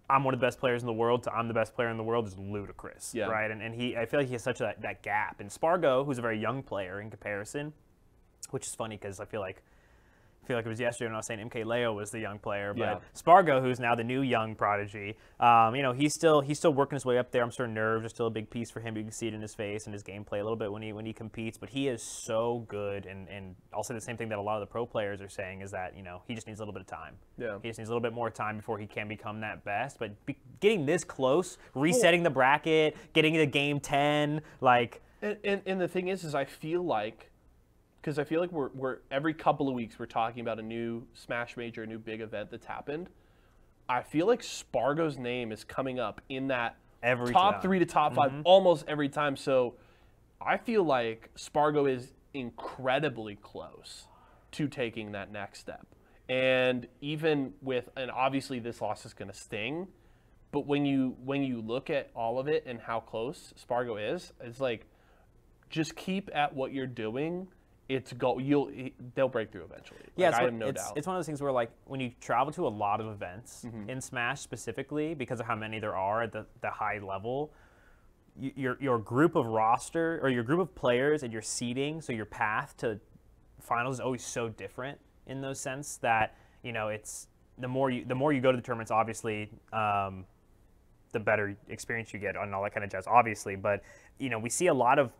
I'm one of the best players in the world to I'm the best player in the world is ludicrous, yeah. right? And and he, I feel like he has such a, that gap. And Spargo, who's a very young player in comparison, which is funny because I feel like. I feel like it was yesterday when I was saying M K Leo was the young player, but yeah. Spargo, who's now the new young prodigy, um, you know, he's still he's still working his way up there. I'm sure nerves are still a big piece for him. You can see it in his face and his gameplay a little bit when he when he competes. But he is so good, and and I'll say the same thing that a lot of the pro players are saying is that you know he just needs a little bit of time. Yeah, he just needs a little bit more time before he can become that best. But be, getting this close, resetting the bracket, getting to game ten, like and, and and the thing is, is I feel like. Because I feel like we're, we're every couple of weeks we're talking about a new Smash Major, a new big event that's happened. I feel like Spargo's name is coming up in that every top time. three to top five mm-hmm. almost every time. So I feel like Spargo is incredibly close to taking that next step. And even with, and obviously this loss is going to sting, but when you when you look at all of it and how close Spargo is, it's like just keep at what you're doing. It's go you'll they'll break through eventually. Yeah, like, I have no it's, doubt. It's one of those things where like when you travel to a lot of events mm-hmm. in Smash specifically because of how many there are at the, the high level, you, your your group of roster or your group of players and your seeding, so your path to finals is always so different in those sense that you know it's the more you the more you go to the tournaments, obviously. Um, the better experience you get on all that kind of jazz, obviously. But you know we see a lot of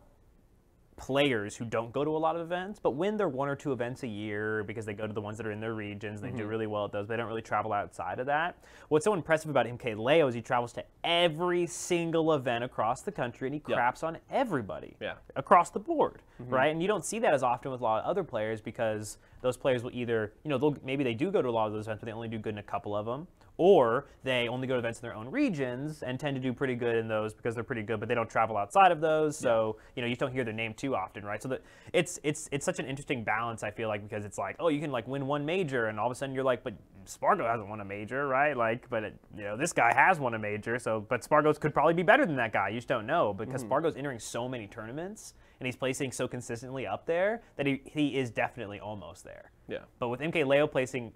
players who don't go to a lot of events, but when they're one or two events a year because they go to the ones that are in their regions and they mm-hmm. do really well at those, but they don't really travel outside of that. What's so impressive about M K Leo is he travels to every single event across the country and he craps yep. on everybody yeah. across the board, mm-hmm. right? And you don't see that as often with a lot of other players because those players will either, you know, they'll, maybe they do go to a lot of those events, but they only do good in a couple of them, or they only go to events in their own regions and tend to do pretty good in those because they're pretty good, but they don't travel outside of those. So, you know, you don't hear their name too often, right? So that it's it's it's such an interesting balance, I feel like, because it's like, oh, you can like win one major, and all of a sudden you're like, but Spargo hasn't won a major, right? Like, but it, you know, this guy has won a major, so but Spargo's could probably be better than that guy. You just don't know because mm-hmm. Spargo's entering so many tournaments and he's placing so consistently up there that he, he is definitely almost there. Yeah. But with M K Leo placing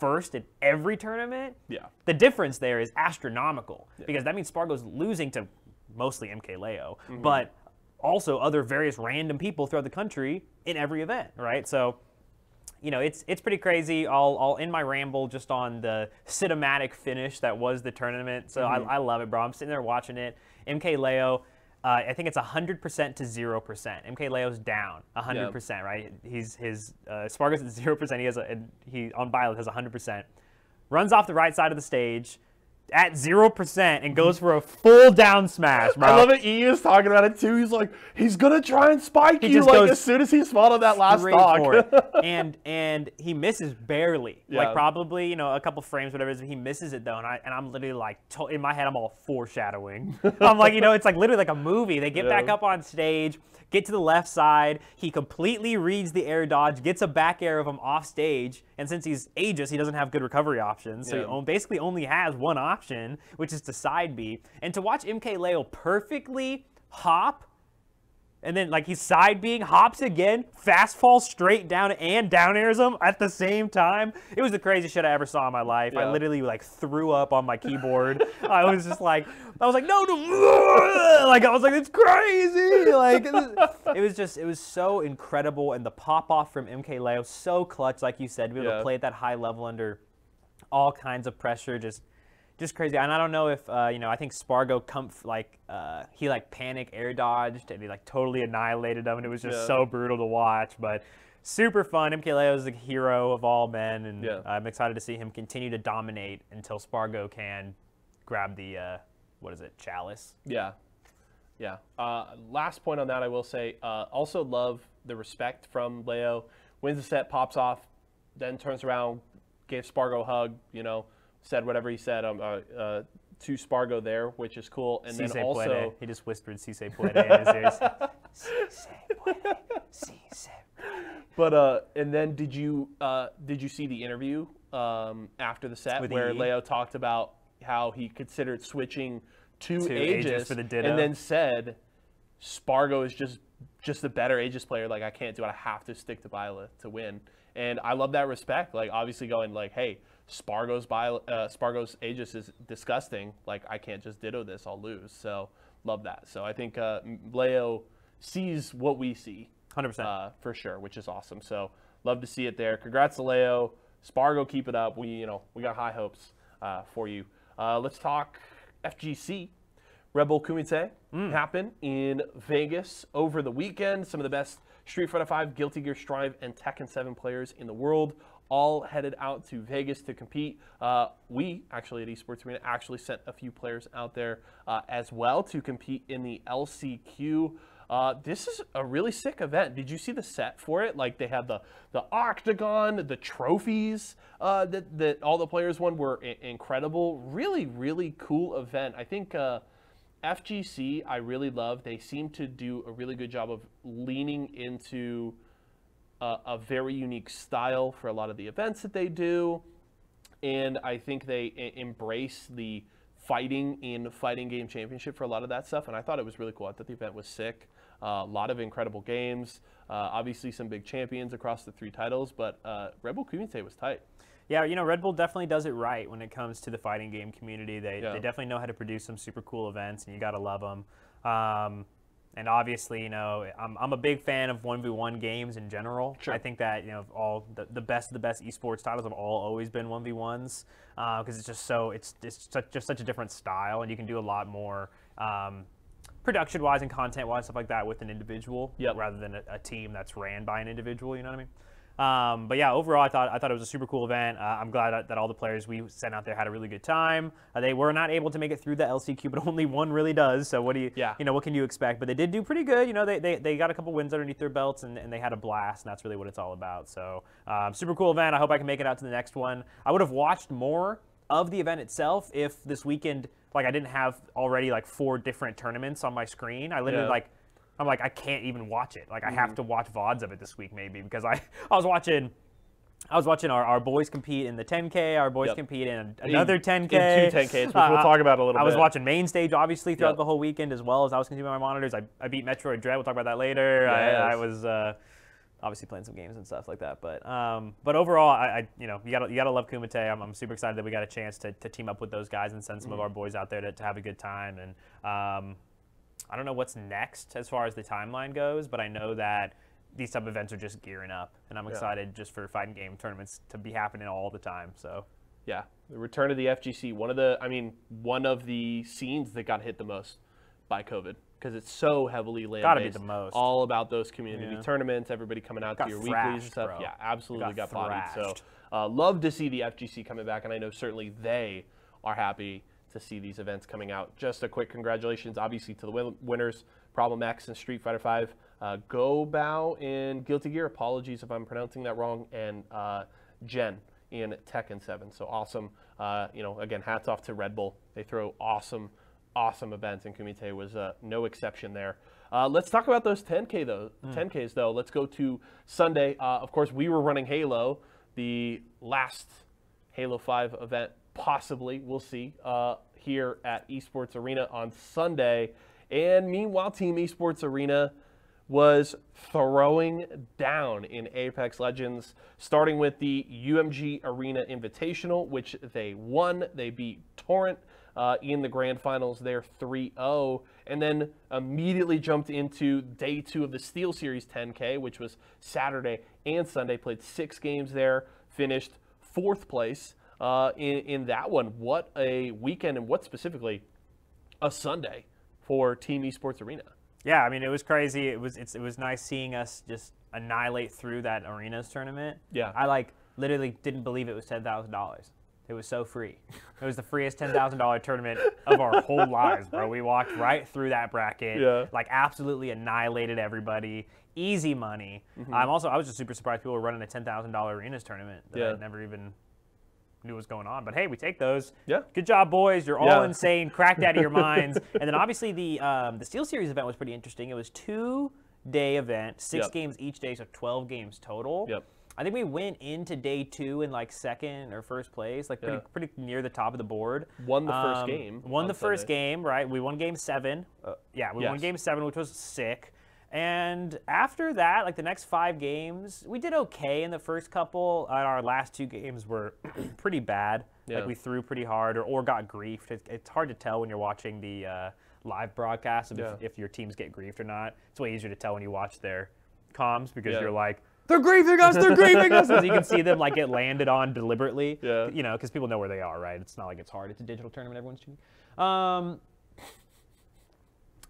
first in every tournament, yeah, the difference there is astronomical, yeah, because that means Spargo's losing to mostly M K Leo, mm-hmm, but also other various random people throughout the country in every event, right? So, you know, it's it's pretty crazy. I'll, I'll end my ramble just on the cinematic finish that was the tournament. So mm-hmm. I, I love it, bro. I'm sitting there watching it. M K Leo, uh, I think it's one hundred percent to zero percent. M K Leo's down one hundred percent, yep, right? He's his uh, Spargo's at zero percent. He has a, he on Violet has one hundred percent. Runs off the right side of the stage at zero percent and goes for a full down smash, bro. I love it. E is talking about it, too. He's like, he's going to try and spike he you, like, as soon as he swallowed that last stock. and and he misses barely. Yeah. Like, probably, you know, a couple frames, whatever it is. He misses it, though, and, I, and I'm literally, like, to in my head, I'm all foreshadowing. I'm like, you know, it's like literally like a movie. They get yeah. back up on stage, get to the left side. He completely reads the air dodge, gets a back air of him off stage, and since he's Aegis, he doesn't have good recovery options, so yeah. he basically only has one option, which is to side B. And to watch M K Leo perfectly hop, and then like he's side Bing, hops again, fast falls straight down and down airs him at the same time. It was the craziest shit I ever saw in my life. Yeah. I literally like threw up on my keyboard. I was just like, I was like, no, no, like I was like, it's crazy. Like it was just, it was so incredible. And the pop off from M K Leo, so clutch, like you said, to be able yeah. to play at that high level under all kinds of pressure, just. Just crazy, and I don't know if, uh, you know, I think Spargo, comf like, uh, he, like, panic air dodged, and he, like, totally annihilated him, and it was just yeah. so brutal to watch, but super fun. M K Leo is the hero of all men, and yeah. I'm excited to see him continue to dominate until Spargo can grab the, uh, what is it, chalice? Yeah, yeah. Uh, last point on that, I will say, uh, also love the respect from Leo. Wins the set, pops off, then turns around, gave Spargo a hug, you know, said whatever he said um, uh, uh, to Spargo there, which is cool. And si then also... Puede. He just whispered, si se puede, in his ears. Si se puede, si se puede. But, uh, and then did you, uh, did you see the interview um, after the set with where e? Leo talked about how he considered switching to, to Aegis, Aegis for the ditto, and then said, Spargo is just, just the better Aegis player. Like, I can't do it. I have to stick to Viola to win. And I love that respect. Like, obviously going like, hey, Spargo's by uh, Spargo's Aegis is disgusting. Like, I can't just ditto this, I'll lose. So love that. So I think uh, Leo sees what we see, one hundred percent uh, for sure, which is awesome. So love to see it there. Congrats to Leo. Spargo, keep it up. We you know we got high hopes uh, for you. Uh, let's talk F G C. Rebel Kumite mm. happened in Vegas over the weekend. Some of the best Street Fighter five, Guilty Gear Strive, and Tekken seven players in the world, all headed out to Vegas to compete. Uh, we, actually, at Esports Arena, actually sent a few players out there uh, as well to compete in the L C Q. Uh, this is a really sick event. Did you see the set for it? Like, they had the, the octagon, the trophies uh, that, that all the players won were incredible. Really, really cool event. I think uh, F G C, I really love. They seem to do a really good job of leaning into... Uh, a very unique style for a lot of the events that they do, and I think they e- embrace the fighting in fighting game championship for a lot of that stuff, and I thought it was really cool. I thought the event was sick. A uh, lot of incredible games, uh, obviously some big champions across the three titles, but uh, Rebel Kumite was tight. Yeah, you know, Red Bull definitely does it right when it comes to the fighting game community. They, yeah. they definitely know how to produce some super cool events, and you gotta love them. Um, And obviously, you know, I'm, I'm a big fan of one v one games in general. Sure. I think that, you know, all the, the best of the best esports titles have all always been one v ones because uh, it's just so, it's, it's such, just such a different style, and you can do a lot more um, production-wise and content-wise, stuff like that with an individual, yep, rather than a, a team that's ran by an individual, you know what I mean? Um, but yeah, overall, I thought I thought it was a super cool event. Uh, I'm glad that all the players we sent out there had a really good time. Uh, they were not able to make it through the L C Q, but only one really does. So what do you, yeah. you know, what can you expect? But they did do pretty good. You know, they they, they got a couple wins underneath their belts, and, and they had a blast. And that's really what it's all about. So um, super cool event. I hope I can make it out to the next one. I would have watched more of the event itself if this weekend, like, I didn't have already like four different tournaments on my screen. I literally yeah. like. I'm like, I can't even watch it. Like, I mm-hmm. have to watch V O Ds of it this week, maybe, because I, I was watching I was watching our, our boys compete in the ten K, our boys yep. compete in another ten K. In two ten Ks, which uh, we'll talk about a little I bit. I was watching main stage, obviously, throughout yep. the whole weekend, as well as I was consuming my monitors. I, I beat Metroid Dread. We'll talk about that later. Yes. I, I was uh, obviously playing some games and stuff like that. But um, but overall, I, I you know, you gotta, you gotta love Kumite. I'm, I'm super excited that we got a chance to, to team up with those guys and send some mm-hmm. of our boys out there to, to have a good time. And um, I don't know what's next as far as the timeline goes, but I know that these type of events are just gearing up, and I'm excited yeah. just for fighting game tournaments to be happening all the time. So, yeah, the return of the F G C, one of the, I mean, one of the scenes that got hit the most by COVID, because it's so heavily land-based. Gotta be the most. All about those community yeah. tournaments, everybody coming out got to your thrashed, weeklies and stuff. Bro. Yeah, absolutely got, got bodied. So, uh, love to see the F G C coming back, and I know certainly they are happy to see these events coming out. Just a quick congratulations, obviously, to the win winners, Problem X and Street Fighter five, uh, Go Bao in Guilty Gear, apologies if I'm pronouncing that wrong, and uh, Jen in Tekken seven. So awesome. Uh, you know, again, hats off to Red Bull. They throw awesome, awesome events, and Kumite was uh, no exception there. Uh, let's talk about those ten K though. Mm. ten Ks though. Let's go to Sunday. Uh, of course, we were running Halo, the last Halo five event, possibly, we'll see, uh, here at Esports Arena on Sunday. And meanwhile, Team Esports Arena was throwing down in Apex Legends, starting with the U M G Arena Invitational, which they won. They beat Torrent uh, in the grand finals there three oh, and then immediately jumped into day two of the Steel Series ten K, which was Saturday and Sunday. Played six games there, finished fourth place Uh, in, in that one. What a weekend, and what specifically a Sunday for Team Esports Arena. Yeah, I mean, it was crazy. It was it's, it was nice seeing us just annihilate through that arenas tournament. Yeah, I like literally didn't believe it was ten thousand dollars. It was so free. It was the freest ten thousand dollar tournament of our whole lives, bro. We walked right through that bracket, yeah. like absolutely annihilated everybody. Easy money. Mm-hmm. I'm also I was just super surprised people were running a ten thousand dollar arenas tournament that yeah. I'd never even knew what was going on, but hey, we take those. Yeah, good job, boys. You're all yeah. insane, cracked out of your minds. And then obviously the um the Steel Series event was pretty interesting. It was two day event, six yep. games each day, so twelve games total. Yep. I think we went into day two in like second or first place, like pretty, yeah. pretty near the top of the board. Won the um, first game. Won the first Sunday. game, right? We won game seven. Uh, yeah, we yes. won game seven, which was sick. And after that, like the next five games, we did okay in the first couple. And our last two games were pretty bad. Yeah. Like we threw pretty hard or, or got griefed. It, it's hard to tell when you're watching the uh, live broadcast if, yeah. if your teams get griefed or not. It's way easier to tell when you watch their comms because yeah. you're like, they're griefing us, they're griefing us. So you can see them like get landed on deliberately, yeah. you know, because people know where they are, right? It's not like it's hard. It's a digital tournament. Everyone's cheating. Um,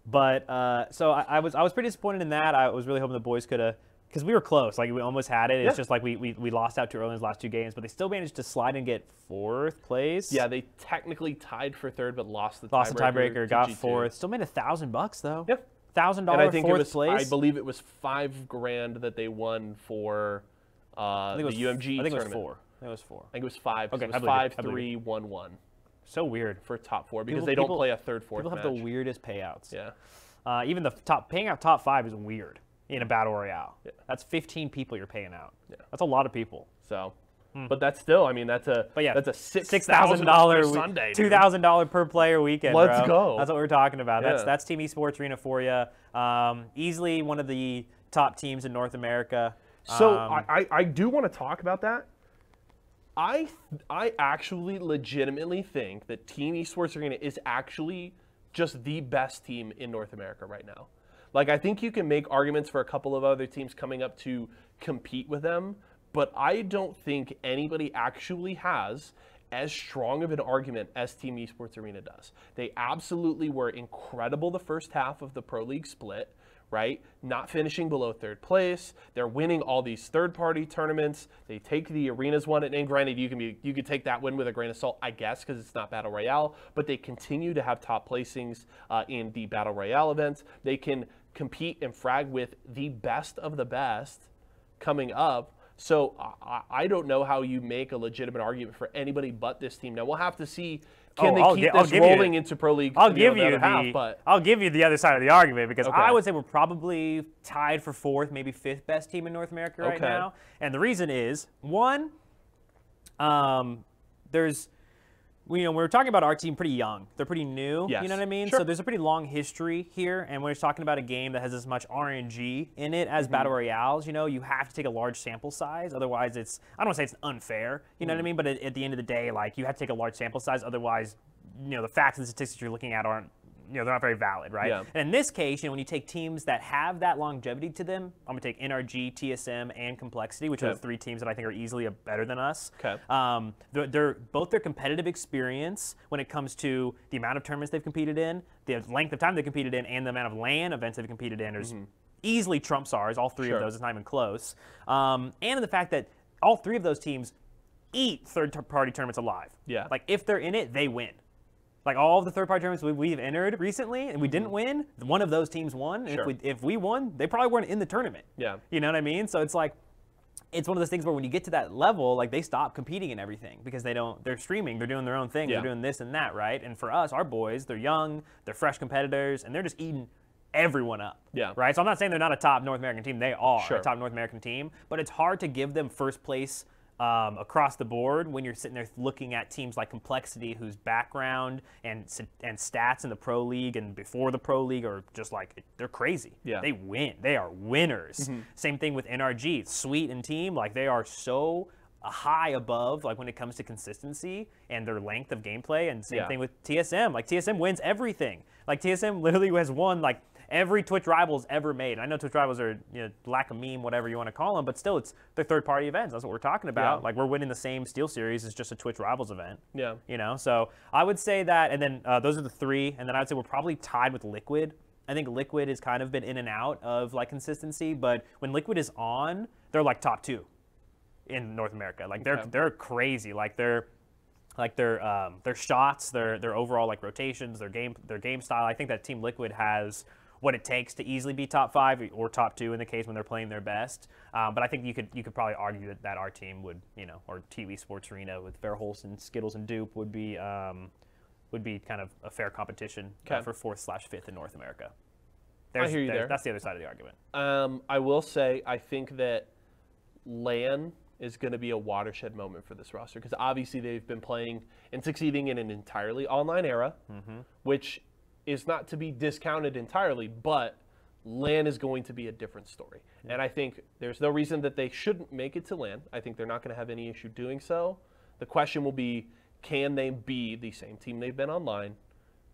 But uh, so I, I was I was pretty disappointed in that. I was really hoping the boys could have, because we were close. Like we almost had it. It's yeah. just like we, we we lost out too early in those last two games, but they still managed to slide and get fourth place. Yeah, they technically tied for third, but lost the lost tiebreaker, the tiebreaker, got fourth. Still made a thousand bucks though. Yep, thousand dollars fourth place. I believe it was five grand that they won for uh, the U M G tournament. I think it was four. I think it was four. I think it was five. Okay, it was five, three, one, one. So weird for top four because people, they don't people, play a third, fourth. People have match. the weirdest payouts. Yeah, uh, even the top paying out top five is weird in a battle royale. Yeah. That's fifteen people you're paying out. Yeah, that's a lot of people. So, mm. but that's still, I mean, that's a but yeah, that's a six six thousand dollar Sunday, two thousand dollar per player weekend. Let's bro. go. That's what we're talking about. Yeah. That's that's Team Esports Arena for you. Um, easily one of the top teams in North America. So um, I, I I do want to talk about that. I I actually legitimately think that Team Esports Arena is actually just the best team in North America right now. Like, I think you can make arguments for a couple of other teams coming up to compete with them, but I don't think anybody actually has as strong of an argument as Team Esports Arena does. They absolutely were incredible the first half of the Pro League split, right? Not finishing below third place. They're winning all these third-party tournaments. They take the Arenas one, and granted, you can be you could take that win with a grain of salt, I guess, because it's not Battle Royale, but they continue to have top placings uh, in the Battle Royale events. They can compete and frag with the best of the best coming up. So I, I don't know how you make a legitimate argument for anybody but this team. Now, we'll have to see. Can oh, they keep I'll, this I'll rolling the, into Pro League? I'll give know, you the, half, but. I'll give you the other side of the argument, because okay. I would say we're probably tied for fourth, maybe fifth best team in North America right okay. now. And the reason is, one, um, there's, you know, we were talking about our team pretty young. They're pretty new, yes. you know what I mean? Sure. So there's a pretty long history here, and when you're talking about a game that has as much R N G in it as mm-hmm. Battle Royales, you know, you have to take a large sample size. Otherwise, it's, I don't want to say it's unfair, you know mm. what I mean? But at, at the end of the day, like, you have to take a large sample size. Otherwise, you know, the facts and statistics you're looking at aren't, you know, they're not very valid, right? Yeah. And in this case, you know, when you take teams that have that longevity to them, I'm going to take N R G, T S M, and Complexity, which okay. are the three teams that I think are easily a, better than us. Okay. Um, they're, they're, both their competitive experience when it comes to the amount of tournaments they've competed in, the length of time they competed in, and the amount of LAN events they've competed in, there's mm-hmm. easily trumps ours, all three sure. of those, it's not even close. Um, and the fact that all three of those teams eat third-party tournaments alive. Yeah. Like, if they're in it, they win. Like, all of the third-party tournaments we, we've entered recently, and we didn't win, one of those teams won. Sure. If we if we won, they probably weren't in the tournament. Yeah. You know what I mean? So it's like, it's one of those things where when you get to that level, like, they stop competing in everything because they don't, they're streaming, they're doing their own thing, yeah. they're doing this and that, right? And for us, our boys, they're young, they're fresh competitors, and they're just eating everyone up. Yeah. Right? So I'm not saying they're not a top North American team. They are sure. a top North American team, but it's hard to give them first place Um, across the board when you're sitting there looking at teams like Complexity, whose background and and stats in the Pro League and before the Pro League are just like, they're crazy. Yeah. They win. They are winners. Mm-hmm. Same thing with N R G. Sweet and team, like, they are so high above, like, when it comes to consistency and their length of gameplay. And same yeah. thing with T S M. Like, T S M wins everything. Like, T S M literally has won, like, every Twitch Rivals ever made. I know Twitch Rivals are, you know, lack of meme, whatever you want to call them, but still, it's the third-party events. That's what we're talking about. Yeah. Like, we're winning the same Steel Series as just a Twitch Rivals event. Yeah. You know, so I would say that, and then uh, those are the three, and then I would say we're probably tied with Liquid. I think Liquid has kind of been in and out of, like, consistency, but when Liquid is on, they're, like, top two in North America. Like, they're okay. they're crazy. Like, they're... Like their um, their shots, their their overall, like, rotations, their game their game style. I think that Team Liquid has what it takes to easily be top five or top two in the case when they're playing their best. Um, but I think you could you could probably argue that, that our team would, you know, or T V Sports Arena with Fairholz and Skittles and Dupe would be um, would be kind of a fair competition okay. uh, for fourth slash fifth in North America. There's, I hear you there. That's the other side of the argument. Um, I will say I think that LAN is going to be a watershed moment for this roster, because obviously they've been playing and succeeding in an entirely online era, mm-hmm. which is not to be discounted entirely, but LAN is going to be a different story. Mm-hmm. And I think there's no reason that they shouldn't make it to LAN. I think they're not going to have any issue doing so. The question will be, can they be the same team they've been online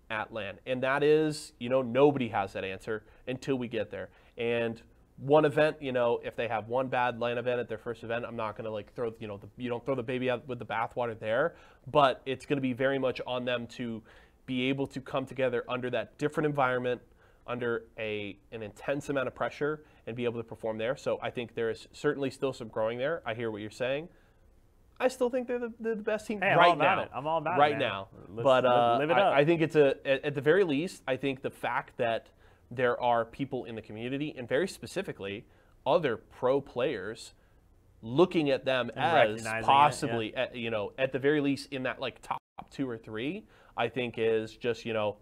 at LAN? And that is, you know, nobody has that answer until we get there. And one event, you know, if they have one bad LAN event at their first event, I'm not going to, like, throw, you know, the, you don't throw the baby out with the bathwater there, but it's going to be very much on them to be able to come together under that different environment, under a an intense amount of pressure, and be able to perform there. So I think there is certainly still some growing there. I hear what you're saying. I still think they're the, they're the best team hey, right I'm all about now. It. I'm all about right it. Right now. Let's, but uh, live it up. I, I think it's a, at, at the very least, I think the fact that there are people in the community, and very specifically, other pro players, looking at them as possibly, it, yeah. at, you know, at the very least in that, like, top two or three, I think is just, you know,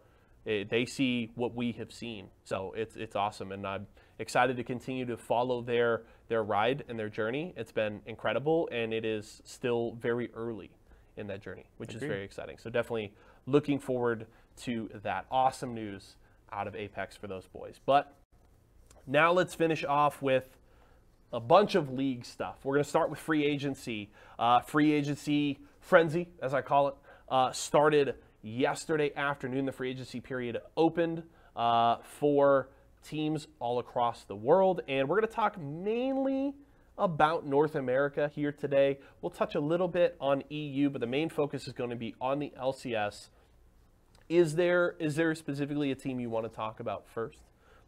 they see what we have seen. So it's it's awesome, and I'm excited to continue to follow their their ride and their journey. It's been incredible, and it is still very early in that journey, which Agreed. Is very exciting. So definitely looking forward to that awesome news out of Apex for those boys. But now let's finish off with a bunch of league stuff. We're going to start with free agency. Uh, free agency frenzy, as I call it, uh, started yesterday afternoon. The free agency period opened uh, for teams all across the world, and we're going to talk mainly about North America here today. We'll touch a little bit on E U, but the main focus is going to be on the L C S. Is there is there specifically a team you want to talk about first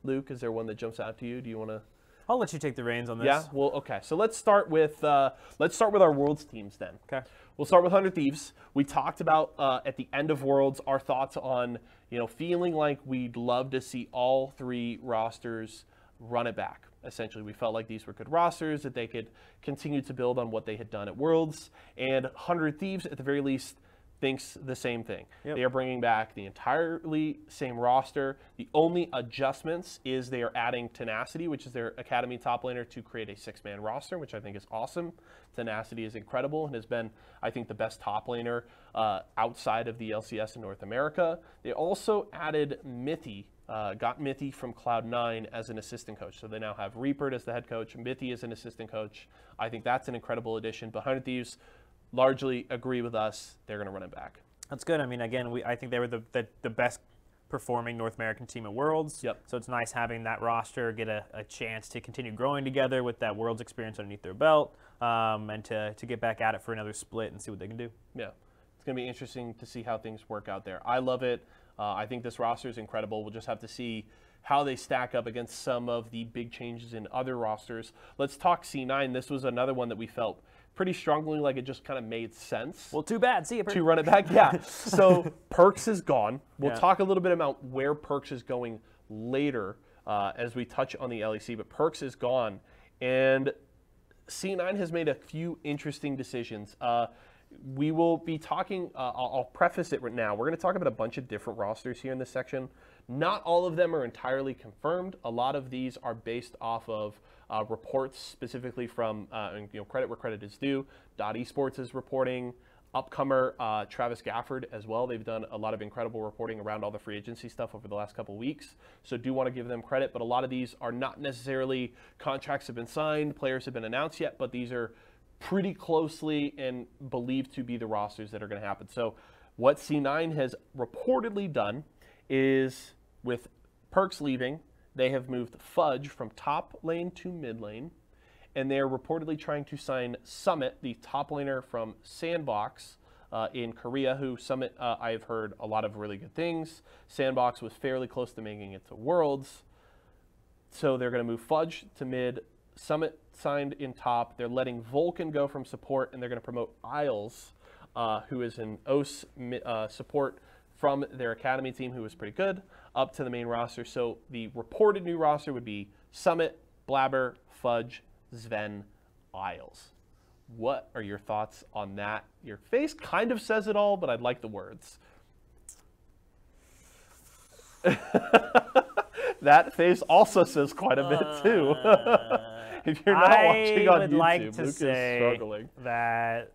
Luke, is there one that jumps out to you? Do you want to? I'll let you take the reins on this. Yeah. Well, okay. So let's start with uh, let's start with our Worlds teams then. Okay. We'll start with one hundred Thieves. We talked about uh, at the end of Worlds our thoughts on, you know, feeling like we'd love to see all three rosters run it back. Essentially, we felt like these were good rosters, that they could continue to build on what they had done at Worlds. And one hundred Thieves, at the very least, thinks the same thing. Yep. They are bringing back the entirely same roster. The only adjustments is they are adding Tenacity, which is their academy top laner, to create a six-man roster, which I think is awesome. Tenacity is incredible and has been, I think, the best top laner uh, outside of the L C S in North America. They also added Mithy, uh, got Mithy from Cloud nine as an assistant coach. So they now have Reaper as the head coach, Mithy as an assistant coach. I think that's an incredible addition. one hundred Thieves largely agree with us. They're going to run it back. That's good. I mean, again, we I think they were the, the, the best performing North American team at Worlds. Yep. So it's nice having that roster get a, a chance to continue growing together with that Worlds experience underneath their belt, um, and to, to get back at it for another split and see what they can do. Yeah. It's going to be interesting to see how things work out there. I love it. Uh, I think this roster is incredible. We'll just have to see how they stack up against some of the big changes in other rosters. Let's talk C nine. This was another one that we felt pretty strongly like it just kind of made sense. Well, too bad. See you, Perks. To run it back, yeah. So Perks is gone. We'll yeah. talk a little bit about where Perks is going later uh, as we touch on the L E C, but Perks is gone. And C nine has made a few interesting decisions. Uh, we will be talking, uh, I'll, I'll preface it right now, we're going to talk about a bunch of different rosters here in this section. Not all of them are entirely confirmed. A lot of these are based off of uh, reports specifically from, uh, and, you know, credit where credit is due. Dot Esports is reporting. Upcomer, uh, Travis Gafford as well. They've done a lot of incredible reporting around all the free agency stuff over the last couple weeks. So do want to give them credit, but a lot of these are not necessarily contracts have been signed, players have been announced yet, but these are pretty closely and believed to be the rosters that are going to happen. So what C nine has reportedly done is, with Perks leaving, they have moved Fudge from top lane to mid lane, and they're reportedly trying to sign Summit, the top laner from Sandbox uh, in Korea, who Summit, uh, I've heard a lot of really good things. Sandbox was fairly close to making it to Worlds, so they're going to move Fudge to mid, Summit signed in top. They're letting Vulcan go from support, and they're going to promote Isles, uh, who is an O S uh, support from their academy team, who was pretty good, up to the main roster. So the reported new roster would be Summit, Blabber, Fudge, Zven, Isles. What are your thoughts on that? Your face kind of says it all, but I'd like the words. That face also says quite a bit, too. Uh, if you're not I watching on would YouTube, like to Luke say is struggling. That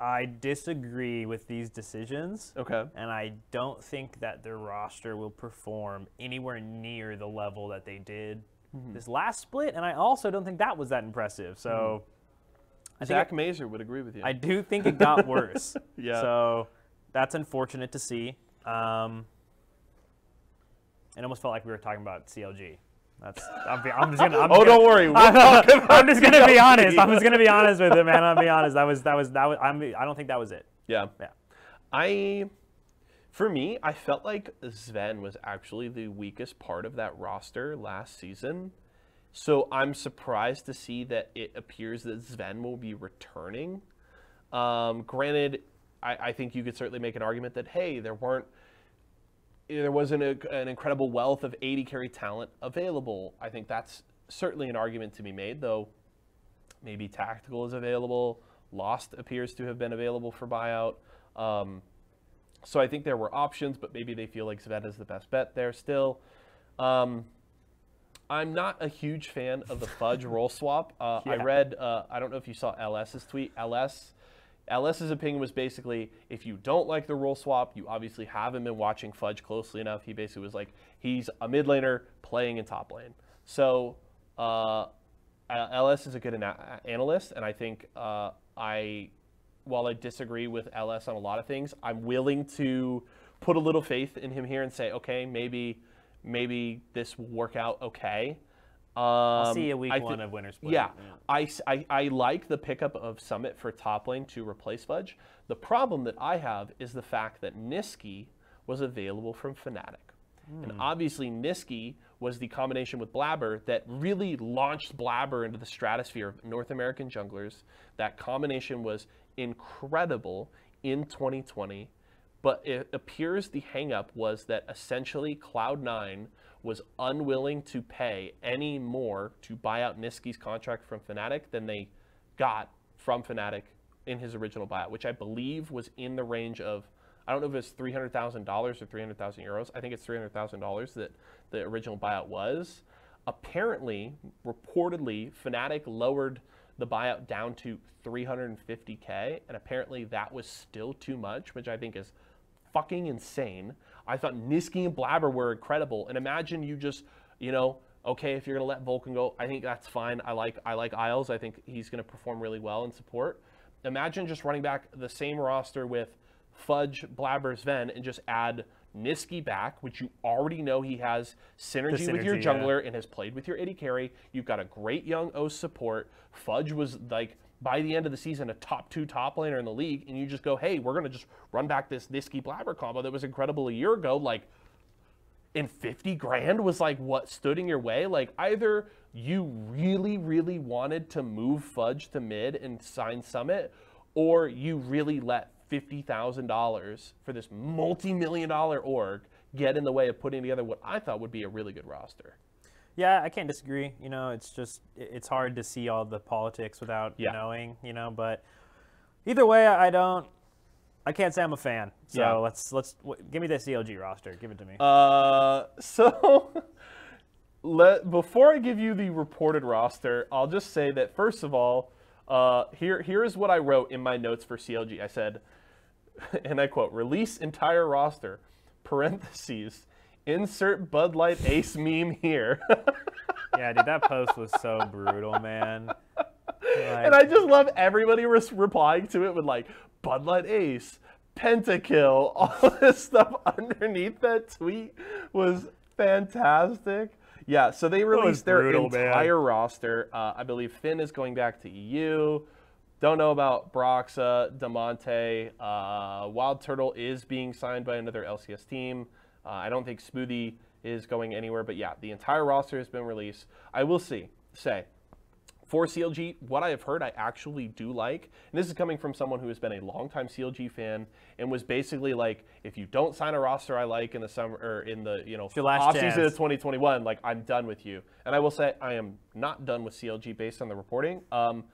I disagree with these decisions. Okay. And I don't think that their roster will perform anywhere near the level that they did mm-hmm. this last split. And I also don't think that was that impressive. So mm-hmm. I Zach think Mazer would agree with you. I do think it got worse. Yeah. So that's unfortunate to see. Um, it almost felt like we were talking about C L G. That's, I'm, I'm just gonna, I'm oh, gonna, don't worry. We'll I'm, I'm just gonna be honest. I'm just gonna be honest with it, man. I'll be honest. That was that was that was. I'm, I don't think that was it. Yeah. Yeah. I, for me, I felt like Zven was actually the weakest part of that roster last season, so I'm surprised to see that it appears that Zven will be returning. Um, granted, I, I think you could certainly make an argument that hey, there weren't. There wasn't a, an incredible wealth of A D carry talent available. I think that's certainly an argument to be made, though maybe Tactical is available. Lost appears to have been available for buyout. Um, so I think there were options, but maybe they feel like Zven is the best bet there still. Um, I'm not a huge fan of the Fudge role swap. Uh, yeah. I read, uh, I don't know if you saw LS's tweet. LS. LS's opinion was basically, if you don't like the role swap, you obviously haven't been watching Fudge closely enough. He basically was like, he's a mid laner playing in top lane. So uh, L S is a good ana analyst, and I think uh, I, while I disagree with L S on a lot of things, I'm willing to put a little faith in him here and say, okay, maybe, maybe this will work out okay. Um, I'll see a week I one of Winter's Play. Yeah, yeah. I, I, I like the pickup of Summit for top lane to replace Fudge. The problem that I have is the fact that Niski was available from Fnatic. Mm. And obviously Niski was the combination with Blabber that really launched Blabber into the stratosphere of North American junglers. That combination was incredible in twenty twenty, but it appears the hang-up was that essentially Cloud nine was unwilling to pay any more to buy out Niski's contract from Fnatic than they got from Fnatic in his original buyout, which I believe was in the range of, I don't know if it's three hundred thousand dollars or three hundred thousand euros. I think it's three hundred thousand dollars that the original buyout was. Apparently, reportedly, Fnatic lowered the buyout down to three hundred fifty K, and apparently that was still too much, which I think is fucking insane. I thought Niski and Blabber were incredible, and imagine you just, you know, okay, if you're gonna let Vulcan go, I think that's fine. I like I like Isles. I think he's gonna perform really well in support. Imagine just running back the same roster with Fudge, Blabber, Sven, and just add Niski back, which you already know he has synergy, synergy with your jungler, yeah, and has played with your A D carry. You've got a great young O support. Fudge was, like, by the end of the season, a top two top laner in the league, and you just go, hey, we're going to just run back this Niski Blabber combo that was incredible a year ago. Like, and fifty grand was, like, what stood in your way? Like, either you really, really wanted to move Fudge to mid and sign Summit, or you really let fifty thousand dollars for this multi-million dollar org get in the way of putting together what I thought would be a really good roster. Yeah, I can't disagree. You know, it's just, it's hard to see all the politics without yeah. knowing, you know, but either way, I don't, I can't say I'm a fan. So yeah. let's, let's, give me this C L G roster. Give it to me. Uh, so let, before I give you the reported roster, I'll just say that first of all, uh, here, here is what I wrote in my notes for C L G. I said, and I quote, release entire roster, parentheses, insert Bud Light Ace meme here. Yeah, dude, that post was so brutal, man. Like, and I just love everybody re replying to it with, like, Bud Light Ace, Pentakill, all this stuff underneath that tweet was fantastic. Yeah, so they released their brutal, entire man. roster. Uh, I believe Finn is going back to E U. Don't know about Broxa, Damonte. Uh, Wild Turtle is being signed by another L C S team. Uh, I don't think Smoothie is going anywhere, but yeah, the entire roster has been released. I will see, say, for C L G, what I have heard I actually do like, and this is coming from someone who has been a longtime C L G fan and was basically like, if you don't sign a roster I like in the summer or in the, you know, offseason of twenty twenty-one, like, I'm done with you. And I will say I am not done with C L G based on the reporting. Um,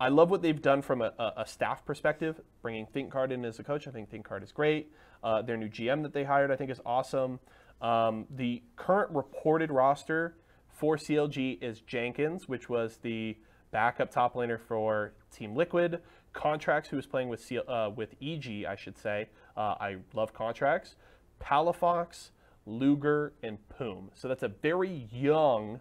I love what they've done from a, a staff perspective, bringing Thinkcard in as a coach. I think Thinkcard is great. Uh, their new G M that they hired I think is awesome. Um, the current reported roster for C L G is Jenkins, which was the backup top laner for Team Liquid. Contracts, who was playing with C L, uh, with E G, I should say. Uh, I love Contracts. Palafox, Luger, and Poom. So that's a very young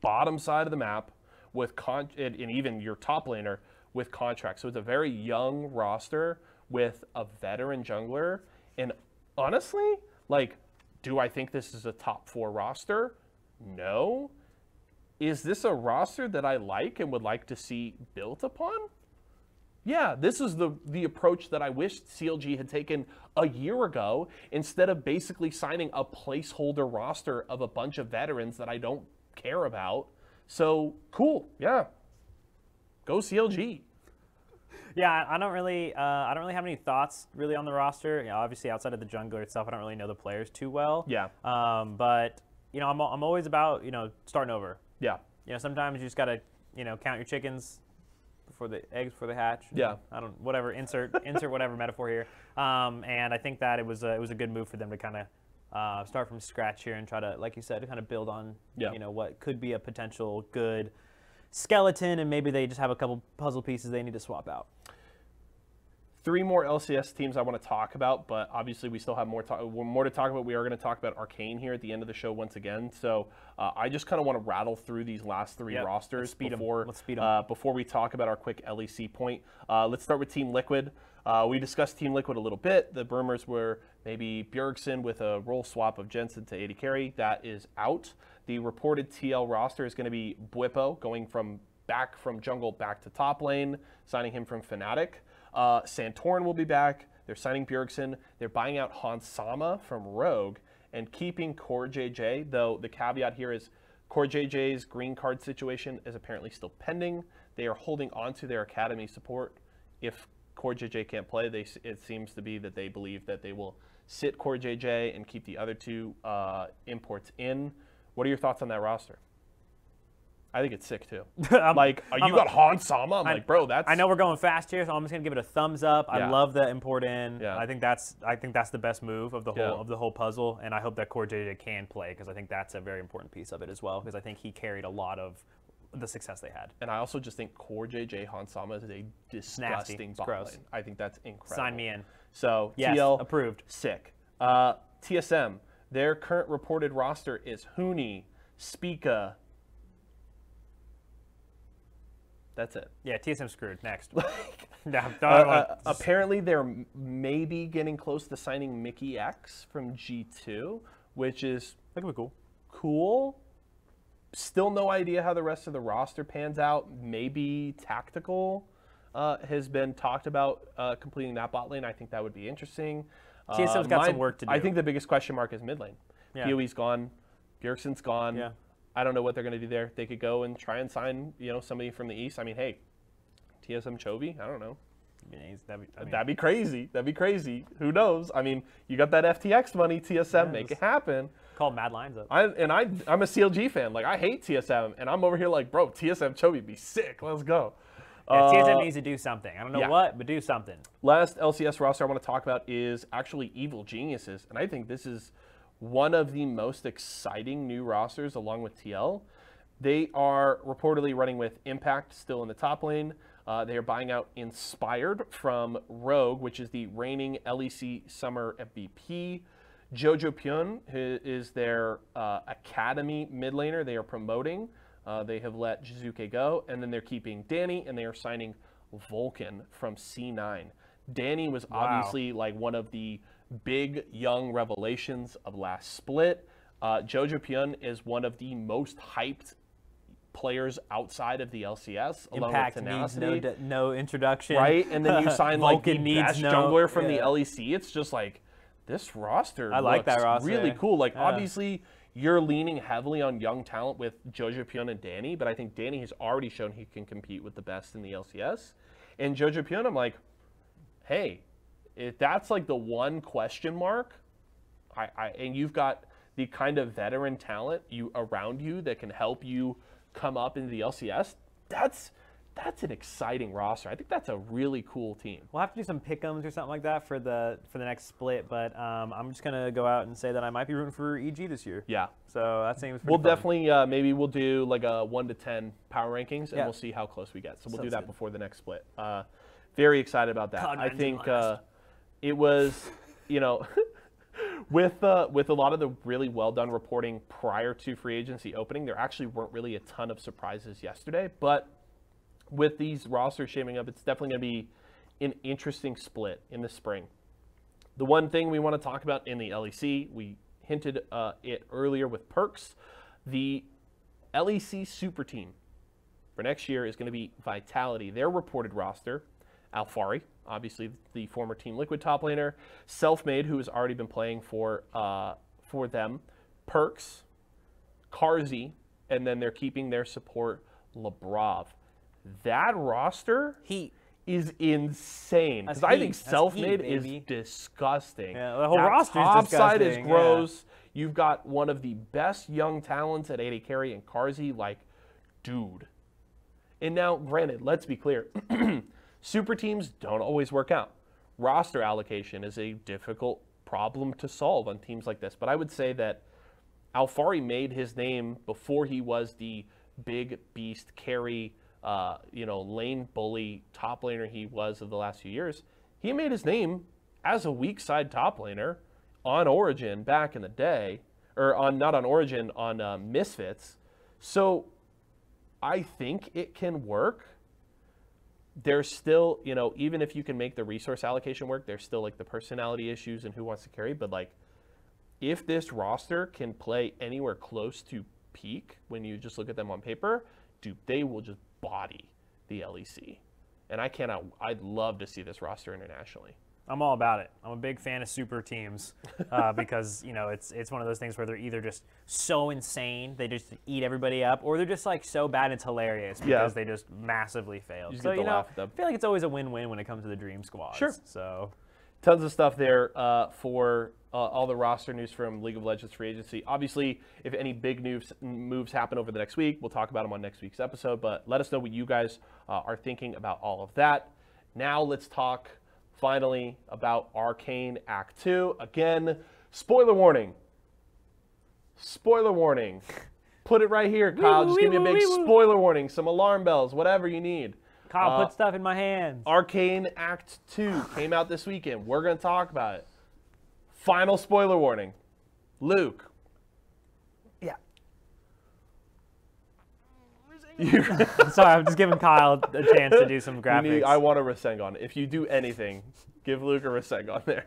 bottom side of the map with con and, and even your top laner with Contracts. So it's a very young roster with a veteran jungler. And honestly, like, do I think this is a top four roster? No. Is this a roster that I like and would like to see built upon? Yeah, this is the the approach that I wished C L G had taken a year ago, instead of basically signing a placeholder roster of a bunch of veterans that I don't care about. So, cool. Yeah. Go C L G. Yeah, I don't really uh, I don't really have any thoughts really on the roster. You know, obviously outside of the jungler itself, I don't really know the players too well. Yeah. Um, but you know, I'm, I'm always about, you know, starting over. Yeah. You know, sometimes you just got to, you know, count your chickens before the eggs, before they hatch. Yeah. Know, I don't, whatever, insert insert whatever metaphor here. Um, and I think that it was, a, it was a good move for them to kind of uh, start from scratch here and try to, like you said, kind of build on, yeah. you know, what could be a potential good skeleton, and maybe they just have a couple puzzle pieces they need to swap out. Three more L C S teams I want to talk about, but obviously we still have more, to more to talk about. We are going to talk about Arcane here at the end of the show once again. So uh, I just kind of want to rattle through these last three yep. rosters Let's speed before, Let's speed uh, before we talk about our quick L E C point. Uh, let's start with Team Liquid. Uh, we discussed Team Liquid a little bit. The rumors were maybe Bjergsen with a role swap of Jensen to A D carry. That is out. The reported T L roster is going to be Bwipo going from back from jungle back to top lane, signing him from Fnatic. Uh, Santorin will be back. They're signing Bjergsen. They're buying out Hansama from Rogue. and keeping Core J J, though the caveat here is Core J J's green card situation is apparently still pending. They are holding on to their academy support. If Core J J can't play, they, it seems to be that they believe that they will sit Core J J and keep the other two uh, imports in. What are your thoughts on that roster? I think it's sick, too. Like, uh, you I'm got a, Han Sama? I'm I, like, bro, that's... I know we're going fast here, so I'm just going to give it a thumbs up. Yeah. I love the import in. Yeah. I think that's I think that's the best move of the whole yeah. of the whole puzzle, and I hope that Core J J can play, because I think that's a very important piece of it as well, because I think he carried a lot of the success they had. And I also just think Core J J Han Sama is a disgusting bot lane. I think that's incredible. Sign me in. So, yes, T L, approved. Sick. Uh, T S M, their current reported roster is Huni, Spica. That's it. Yeah, T S M screwed. Next. Like, no, uh, uh, apparently, they're maybe getting close to signing Mickey X from G two, which is that could be cool. Cool. Still no idea how the rest of the roster pans out. Maybe Tactical uh, has been talked about uh, completing that bot lane. I think that would be interesting. T S M's uh, got mine, some work to do. I think the biggest question mark is mid lane. Yeah. P O E's gone. Bjergsen's gone. Yeah. I don't know what they're going to do there. They could go and try and sign, you know, somebody from the East. I mean, hey, T S M Chovy, I don't know. I mean, that'd, be, I mean, that'd be crazy. That'd be crazy. Who knows? I mean, you got that F T X money, T S M, yeah, make it happen. Call Mad Lines up. I, and I, I'm a C L G fan. Like, I hate T S M, and I'm over here like, bro, T S M Chovy be sick. Let's go. Yeah, uh, T S M needs to do something. I don't know yeah. what, but do something. Last L C S roster I want to talk about is actually Evil Geniuses, and I think this is one of the most exciting new rosters along with T L. They are reportedly running with Impact still in the top lane. Uh, they are buying out Inspired from Rogue, which is the reigning L E C Summer M V P. Jojo Pyun is their uh, Academy mid laner they are promoting. Uh, they have let Jizuke go, and then they're keeping Danny, and they are signing Vulcan from C nine. Danny was obviously wow. like one of the big young revelations of last split. Uh, Jojo Pyun is one of the most hyped players outside of the L C S. Along Impact with Tenacity. Needs no, no introduction. Right? And then you sign like the best no, jungler from yeah. the L E C. It's just like, this roster I like looks that roster. really cool. Like, yeah. obviously, you're leaning heavily on young talent with Jojo Pyun and Danny, but I think Danny has already shown he can compete with the best in the L C S. And Jojo Pyun, I'm like, hey, if that's like the one question mark, I, I and you've got the kind of veteran talent you around you that can help you come up into the L C S, that's that's an exciting roster. I think that's a really cool team. We'll have to do some pick'ems or something like that for the for the next split, but um, I'm just gonna go out and say that I might be rooting for E G this year. Yeah. So that seems pretty We'll fun. definitely uh, maybe we'll do like a one to ten power rankings, and yeah. we'll see how close we get. So we'll Sounds do that good. before the next split. Uh, very excited about that. God, I think. Uh, It was, you know, with uh, with a lot of the really well-done reporting prior to free agency opening, there actually weren't really a ton of surprises yesterday. But with these rosters shaping up, it's definitely going to be an interesting split in the spring. The one thing we want to talk about in the L E C, we hinted uh, it earlier with Perks, the L E C Super Team for next year is going to be Vitality. Their reported roster, Alfari, obviously the former Team Liquid top laner, Selfmade, who has already been playing for uh, for them, Perks, Karzi, and then they're keeping their support, Labrov. That roster heat is insane. Because I think Selfmade is disgusting. Yeah, the whole roster is disgusting. Top side is gross. Yeah. You've got one of the best young talents at A D Carry and Karzi, like, dude. And now, granted, let's be clear. Super teams don't always work out. Roster allocation is a difficult problem to solve on teams like this. But I would say that Alfari made his name before he was the big beast carry, uh, you know, lane bully top laner he was of the last few years. He made his name as a weak side top laner on Origin back in the day, or on not on Origin, on uh, Misfits. So I think it can work. There's still, you know, even if you can make the resource allocation work, there's still, like, the personality issues and who wants to carry. But, like, if this roster can play anywhere close to peak when you just look at them on paper, dude, they will just body the L E C. And I cannot – I'd love to see this roster internationally. I'm all about it. I'm a big fan of super teams uh, because, you know, it's it's one of those things where they're either just so insane, they just eat everybody up, or they're just, like, so bad it's hilarious because yeah. they just massively failed. You so, you know, I feel like it's always a win-win when it comes to the Dream Squads. Sure. So, tons of stuff there uh, for uh, all the roster news from League of Legends Free Agency. Obviously, if any big news, moves happen over the next week, we'll talk about them on next week's episode, but let us know what you guys uh, are thinking about all of that. Now let's talk... finally, about Arcane Act two. Again, spoiler warning. Spoiler warning. Put it right here, Kyle. Just give me a big spoiler warning, some alarm bells, whatever you need. Kyle, uh, put stuff in my hands. Arcane Act two came out this weekend. We're going to talk about it. Final spoiler warning. Luke. Yeah. Sorry, I'm just giving Kyle a chance to do some graphics. Need, I want a Rasengan. If you do anything, give Luke a Rasengan there.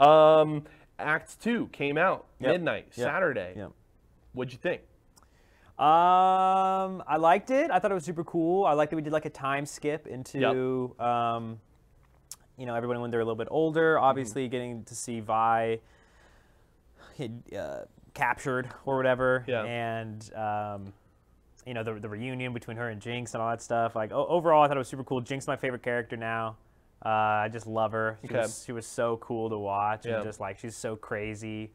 um, Act two came out yep. midnight, yep. Saturday. Yep. What'd you think? Um, I liked it. I thought it was super cool. I liked that we did like a time skip into, yep. um, you know, everyone when they're a little bit older. Obviously, mm-hmm. getting to see Vi uh, captured or whatever. Yeah. And... Um, you know, the, the reunion between her and Jinx and all that stuff. Like, o overall, I thought it was super cool. Jinx is my favorite character now. Uh, I just love her. She, okay. was, she was so cool to watch. Yeah. And just, like, she's so crazy.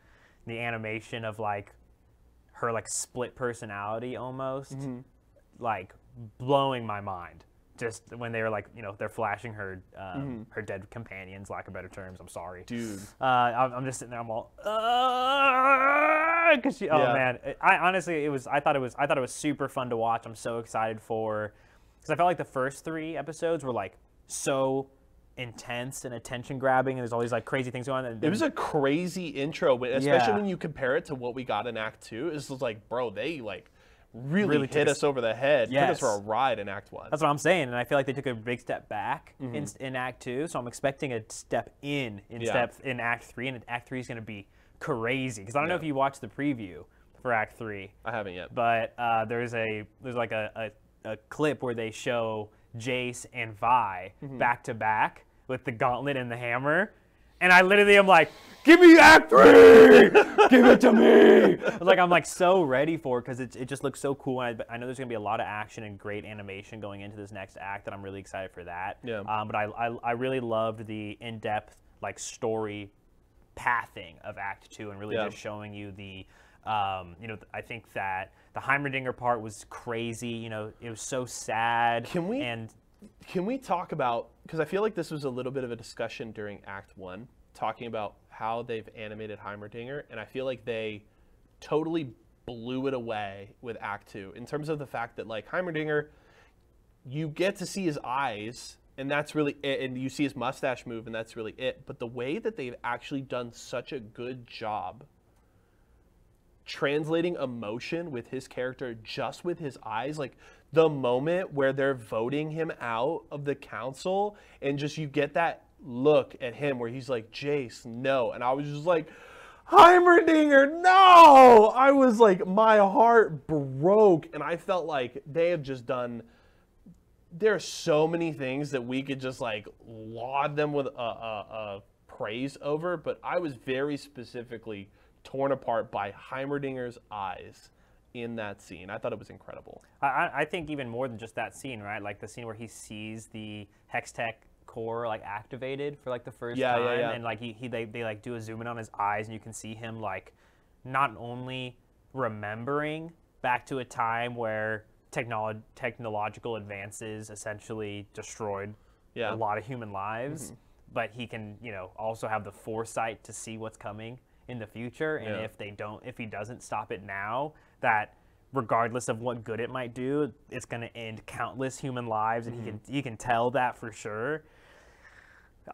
The animation of, like, her, like, split personality almost, mm-hmm. like, blowing my mind. Just when they were, like, you know, they're flashing her um, mm-hmm. her dead companions, lack of better terms. I'm sorry. Dude. Uh, I'm, I'm just sitting there. I'm all, because she, oh, yeah. man. I honestly, it was, I thought it was, I thought it was super fun to watch. I'm so excited for, because I felt like the first three episodes were, like, so intense and attention grabbing, and there's all these, like, crazy things going on. And, it was a crazy intro, especially yeah. when you compare it to what we got in Act two. It's just like, bro, they, like, Really, really hit us over the head. Yes. Took us for a ride in Act one. That's what I'm saying, and I feel like they took a big step back mm-hmm. in, in Act two, so I'm expecting a step in in, yeah. step in Act three, and Act three is going to be crazy, because I don't yeah. know if you watched the preview for Act three. I haven't yet. But uh, there's a there's like a, a, a clip where they show Jace and Vi mm-hmm. back to back with the gauntlet and the hammer, and I literally am like, give me Act three! Give it to me! Like, I'm like so ready for it because it, it just looks so cool. And I, I know there's going to be a lot of action and great animation going into this next act, and I'm really excited for that. Yeah. Um, but I, I, I really loved the in-depth, like, story pathing of Act two and really yeah. just showing you the, um, you know, I think that the Heimerdinger part was crazy. You know, it was so sad. Can we, and, can we talk about, because I feel like this was a little bit of a discussion during Act one, talking about how they've animated Heimerdinger, and I feel like they totally blew it away with Act two in terms of the fact that, like, Heimerdinger, you get to see his eyes, and that's really it, and you see his mustache move, and that's really it. But the way that they've actually done such a good job translating emotion with his character just with his eyes, like the moment where they're voting him out of the council, and just you get that look at him where he's like, Jace, no. And I was just like, Heimerdinger, no! I was like, my heart broke. And I felt like they have just done, there are so many things that we could just like laud them with a, a, a praise over, but I was very specifically torn apart by Heimerdinger's eyes in that scene. I thought it was incredible. I, I think even more than just that scene, right? Like the scene where he sees the Hextech core like activated for like the first yeah, time yeah, yeah. and like he, he they, they like do a zoom in on his eyes, and you can see him like not only remembering back to a time where technolo- technological advances essentially destroyed yeah. a lot of human lives, mm-hmm. but he can, you know, also have the foresight to see what's coming in the future, and yeah. if they don't if he doesn't stop it now, that regardless of what good it might do, it's going to end countless human lives, and mm-hmm. he can he can tell that for sure.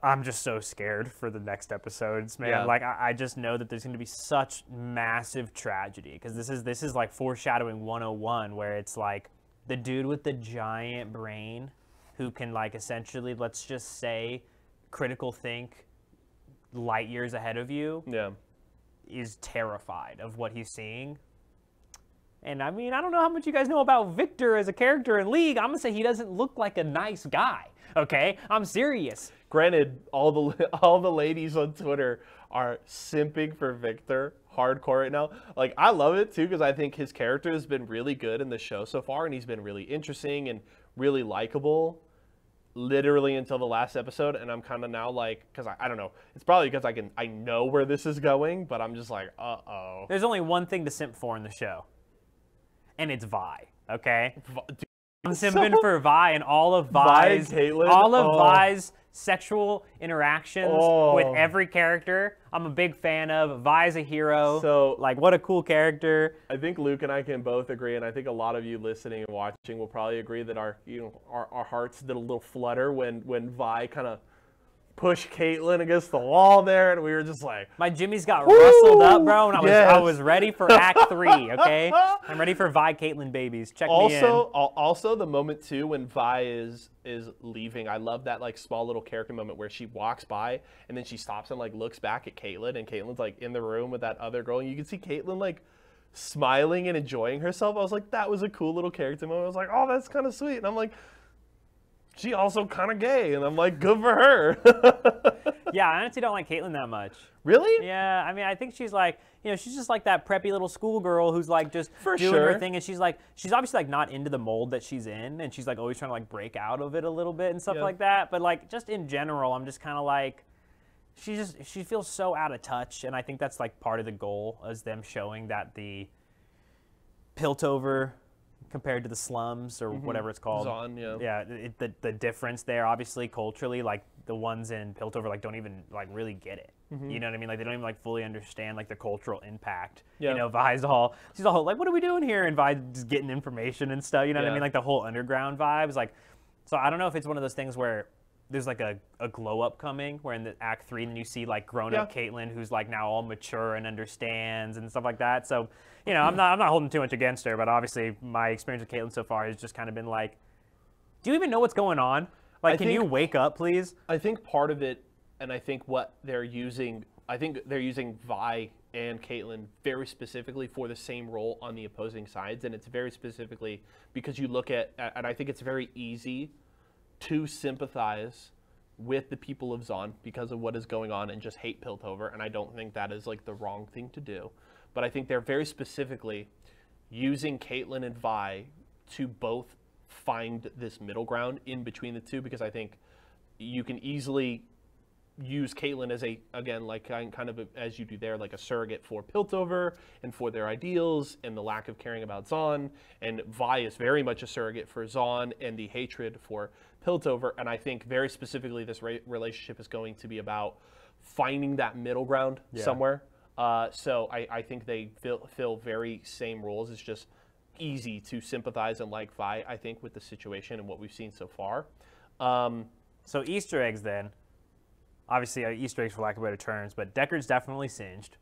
I'm just so scared for the next episodes, man. Yeah. Like I, I just know that there's going to be such massive tragedy, because this is this is like foreshadowing one oh one, where it's like the dude with the giant brain who can like essentially, let's just say, critical think light years ahead of you. Yeah. Is terrified of what he's seeing. And I mean, I don't know how much you guys know about Victor as a character in League. I'm gonna say he doesn't look like a nice guy. Okay, I'm serious. Granted, all the all the ladies on Twitter are simping for Victor hardcore right now. Like, I love it too, because I think his character has been really good in the show so far, and he's been really interesting and really likable literally until the last episode. And I'm kind of now like, because I, I don't know, it's probably because I can I know where this is going, but I'm just like, uh-oh. There's only one thing to simp for in the show, and it's Vi, okay? Vi, dude, I'm simping so... for Vi and all of Vi's, Vi all of oh. Vi's sexual interactions oh. with every character. I'm a big fan of. Vi's a hero. So, like, what a cool character. I think Luke and I can both agree, and I think a lot of you listening and watching will probably agree that our, you know, our, our hearts did a little flutter when when Vi kind of pushed Caitlyn against the wall there, and we were just like, my Jimmy's got woo! Rustled up, bro, and I was yes. I was ready for Act Three. Okay, I'm ready for Vi Caitlyn babies. Check also, me in. Also, also the moment too when Vi is is leaving, I love that like small little character moment where she walks by and then she stops and like looks back at Caitlyn, and Caitlyn's like in the room with that other girl, and you can see Caitlyn like smiling and enjoying herself. I was like, that was a cool little character moment. I was like, oh, that's kind of sweet, and I'm like, she also kind of gay, and I'm like, good for her. Yeah, I honestly don't like Caitlyn that much. Really? Yeah, I mean, I think she's like, you know, she's just like that preppy little schoolgirl who's like just for doing sure. her thing, and she's like, she's obviously like not into the mold that she's in, and she's like always trying to like break out of it a little bit and stuff yeah. like that. But like, just in general, I'm just kind of like, she just she feels so out of touch, and I think that's like part of the goal, is them showing that the Piltover compared to the slums or mm-hmm. whatever it's called. Zon, yeah. Yeah, it, the, the difference there, obviously, culturally, like, the ones in Piltover, like, don't even, like, really get it. Mm-hmm. You know what I mean? Like, they don't even, like, fully understand, like, the cultural impact. Yeah. You know, Vi's all, she's all, like, what are we doing here? And Vi's just getting information and stuff, you know yeah. what I mean? Like, the whole underground vibes. Like, so I don't know if it's one of those things where there's, like, a, a glow-up coming, where in the Act three, and you see, like, grown-up yeah. Caitlyn, who's, like, now all mature and understands and stuff like that. So, you know, I'm not, I'm not holding too much against her, but obviously my experience with Caitlyn so far has just kind of been like, do you even know what's going on? Like, I can think, you wake up, please? I think part of it, and I think what they're using, I think they're using Vi and Caitlyn very specifically for the same role on the opposing sides, and it's very specifically because you look at, and I think it's very easy to sympathize with the people of Zon because of what is going on and just hate Piltover, and I don't think that is, like, the wrong thing to do. But I think they're very specifically using Caitlyn and Vi to both find this middle ground in between the two, because I think you can easily use Caitlyn as a, again, like kind of a, as you do there, like a surrogate for Piltover and for their ideals and the lack of caring about Zon. And Vi is very much a surrogate for Zon and the hatred for Piltover. And I think very specifically this re relationship is going to be about finding that middle ground yeah. somewhere. Uh, so I, I think they fill, fill very same roles. It's just easy to sympathize and like Vi, I think, with the situation and what we've seen so far. Um, so Easter eggs then. Obviously, uh, Easter eggs for lack of better terms, but Deckard's definitely singed.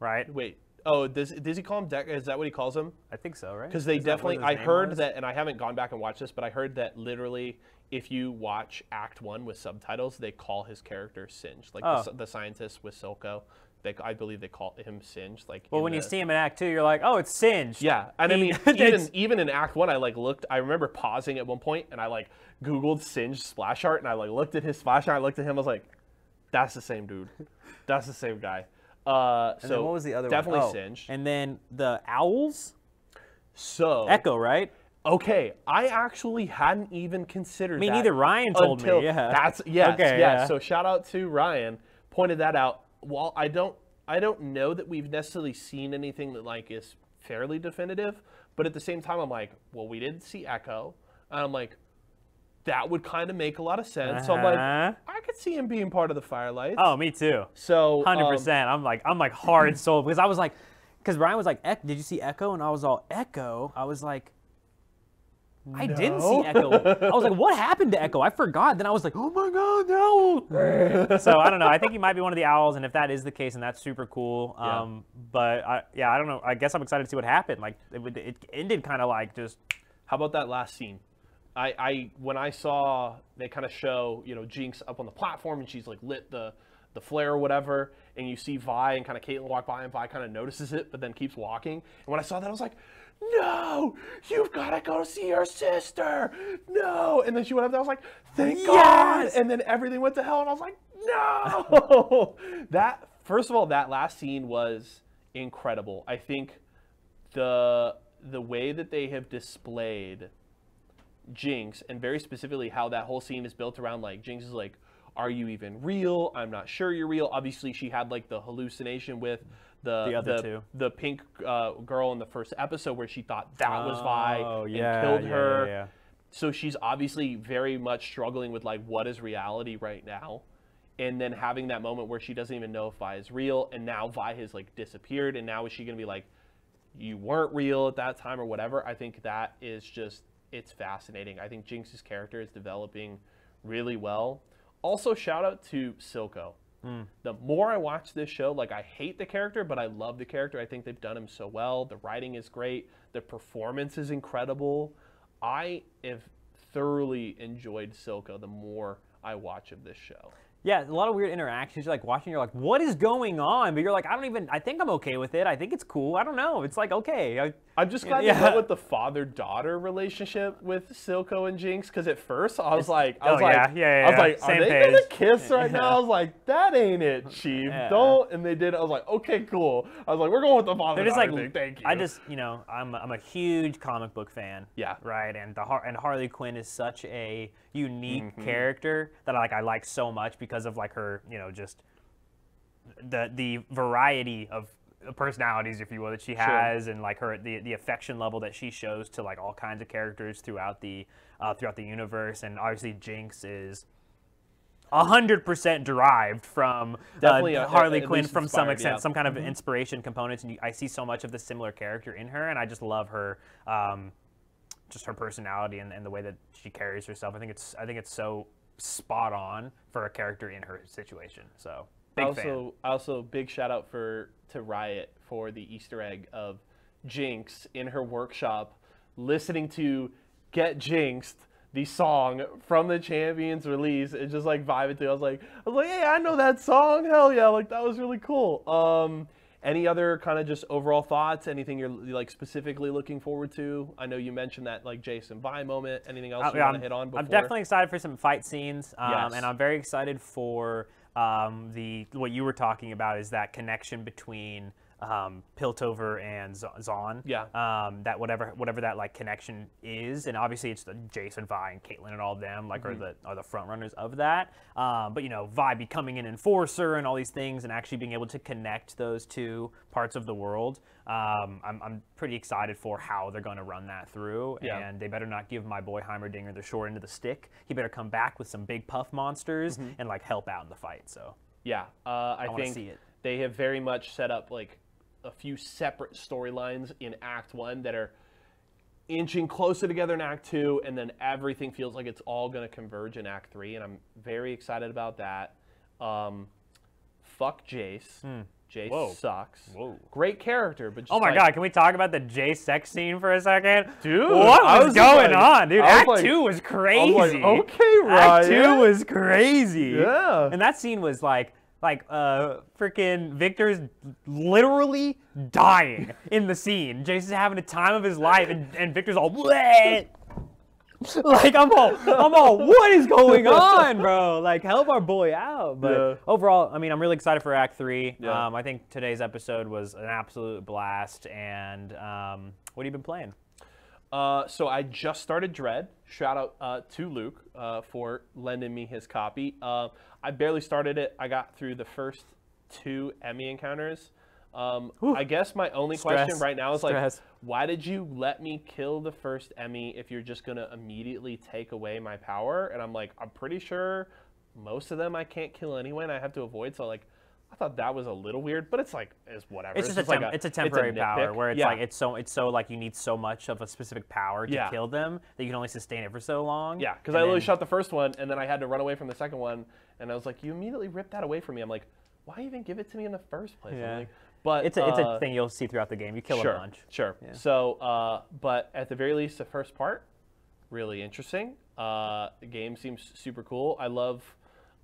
Right? Wait. Oh, does, does he call him Deckard? Is that what he calls him? I think so, right? Because they is definitely, I heard was? that, and I haven't gone back and watched this, but I heard that literally if you watch Act One with subtitles, they call his character Singed. Like oh. the, the scientist with Silco, they, I believe they call him Singed. Like, well, when the, you see him in Act Two, you're like, oh, it's Singed. Yeah, and he, I mean, even, even in Act One, I like looked, I remember pausing at one point, and I like Googled Singed splash art, and I like looked at his splash art, I looked at him, I was like, that's the same dude. That's the same guy. Uh, and so then what was the other definitely one? Definitely oh, Singed. And then the owls? So Echo, right? Okay, I actually hadn't even considered that. Me neither, Ryan told me, yeah. That's, yes, okay, yes. Yeah. So shout out to Ryan, pointed that out. While I don't, I don't know that we've necessarily seen anything that like is fairly definitive, but at the same time, I'm like, well, we didn't see Echo. And I'm like, that would kind of make a lot of sense. Uh-huh. So I'm like, I could see him being part of the Firelight. Oh, me too. So one hundred percent. Um, I'm like, I'm like hard sold because I was like, because Ryan was like, e did you see Echo? And I was all Echo. I was like, I no. didn't see Echo. I was like, what happened to Echo? I forgot. Then I was like, oh my God, no. So I don't know. I think he might be one of the owls, and if that is the case, and that's super cool. Yeah. Um, but I, yeah, I don't know. I guess I'm excited to see what happened. Like it, it ended kind of like just. How about that last scene? I, I when I saw they kind of show you know Jinx up on the platform and she's like lit the the flare or whatever, and you see Vi and kind of Caitlyn walk by, and Vi kind of notices it, but then keeps walking. And when I saw that, I was like, no, you've got to go see your sister. No. And then she went up there, I was like, thank yes! God. And then everything went to hell, and I was like, no. That, first of all, that last scene was incredible. I think the the way that they have displayed Jinx, and very specifically how that whole scene is built around, like, Jinx is like, are you even real? I'm not sure you're real. Obviously, she had, like, the hallucination with the the, other the, two. the pink uh, girl in the first episode where she thought that oh, was Vi yeah, and killed yeah, her. Yeah, yeah. So she's obviously very much struggling with, like, what is reality right now? And then having that moment where she doesn't even know if Vi is real, and now Vi has, like, disappeared, and now is she going to be like, you weren't real at that time or whatever? I think that is just, it's fascinating. I think Jinx's character is developing really well. Also, shout out to Silco. Mm. The more I watch this show, like, I hate the character, but I love the character. I think they've done him so well. The writing is great. The performance is incredible. I have thoroughly enjoyed Silco the more I watch of this show. Yeah, a lot of weird interactions. You're like watching, you're like, what is going on? But you're like, I don't even, I think I'm okay with it. I think it's cool. I don't know. It's like, okay. I, I'm just glad yeah. they went with the father-daughter relationship with Silco and Jinx, because at first I was like, I was oh, like, yeah. Yeah, yeah, I was like, Same are they going to kiss right yeah. now? I was like, that ain't it, Chief. Yeah. Don't. And they did. I was like, okay, cool. I was like, we're going with the father-daughter like, thing. Thank you. I just, you know, I'm, I'm a huge comic book fan. Yeah. Right? And, the, and Harley Quinn is such a unique mm-hmm. character that I like, I like so much because of like her, you know, just the the variety of personalities, if you will, that she has, sure. and like her the the affection level that she shows to like all kinds of characters throughout the uh, throughout the universe, and obviously Jinx is a hundred percent derived from Definitely, uh, Harley uh, Quinn from some extent, yeah. some kind of mm-hmm. inspiration components, and I see so much of the similar character in her, and I just love her. Um, just her personality and, and the way that she carries herself. I think it's I think it's so. spot on for a character in her situation. So big also, fan. Also, big shout out for to Riot for the Easter egg of Jinx in her workshop listening to "Get Jinxed," the song from the Champions release. It's just like vibing to. I was like, I was like, hey, I know that song. Hell yeah! Like that was really cool. Um, any other kind of just overall thoughts? Anything you're like specifically looking forward to? I know you mentioned that like Jason Vi moment. Anything else you want to hit on before? I'm definitely excited for some fight scenes, um, yes. and I'm very excited for um, the what you were talking about is that connection between um, Piltover and Zaun. Yeah. Um, that whatever whatever that like connection is, and obviously it's the Jason Vi and Caitlyn and all of them like mm-hmm. are the are the front runners of that. Um, but you know Vi becoming an enforcer and all these things, and actually being able to connect those two parts of the world. Um, I'm I'm pretty excited for how they're going to run that through, yeah. and they better not give my boy Heimerdinger the short end of the stick. He better come back with some big puff monsters mm-hmm. and like help out in the fight. So yeah, uh, I, I think see it. They have very much set up like a few separate storylines in Act One that are inching closer together in Act Two, and then everything feels like it's all going to converge in Act Three, and I'm very excited about that. Um, fuck Jace. Mm. Jace Whoa. sucks. Whoa. Great character, but just oh my like, god, can we talk about the Jace sex scene for a second, dude? What was, was going like, on, dude? Act like, two was crazy. Was like, okay, right. Act Two was crazy. Yeah, and that scene was like. Like, uh, freaking Victor's literally dying in the scene. Jason's having a time of his life, and, and Victor's all, bleh! Like, I'm all, I'm all, what is going on, bro? Like, help our boy out. But yeah. overall, I mean, I'm really excited for Act Three. Yeah. Um, I think today's episode was an absolute blast. And um, what have you been playing? Uh, so I just started Dread. Shout out uh, to Luke uh, for lending me his copy. Uh, I barely started it. I got through the first two Emmy encounters. Um, I guess my only Stress. question right now is Stress. like, why did you let me kill the first Emmy if you're just gonna immediately take away my power? And I'm like, I'm pretty sure most of them I can't kill anyway, and I have to avoid. So like, I thought that was a little weird, but it's like it's whatever. It's just, it's a, just like a it's a temporary it's a power where it's yeah. like it's so it's so like you need so much of a specific power to yeah. kill them that you can only sustain it for so long. Yeah, because I literally then... shot the first one and then I had to run away from the second one, and I was like, you immediately ripped that away from me. I'm like, why even give it to me in the first place? Yeah. I'm like, but it's a, it's uh, a thing you'll see throughout the game. You kill sure, a bunch. Sure. Yeah. So, uh, but at the very least, the first part really interesting. Uh, the game seems super cool. I love.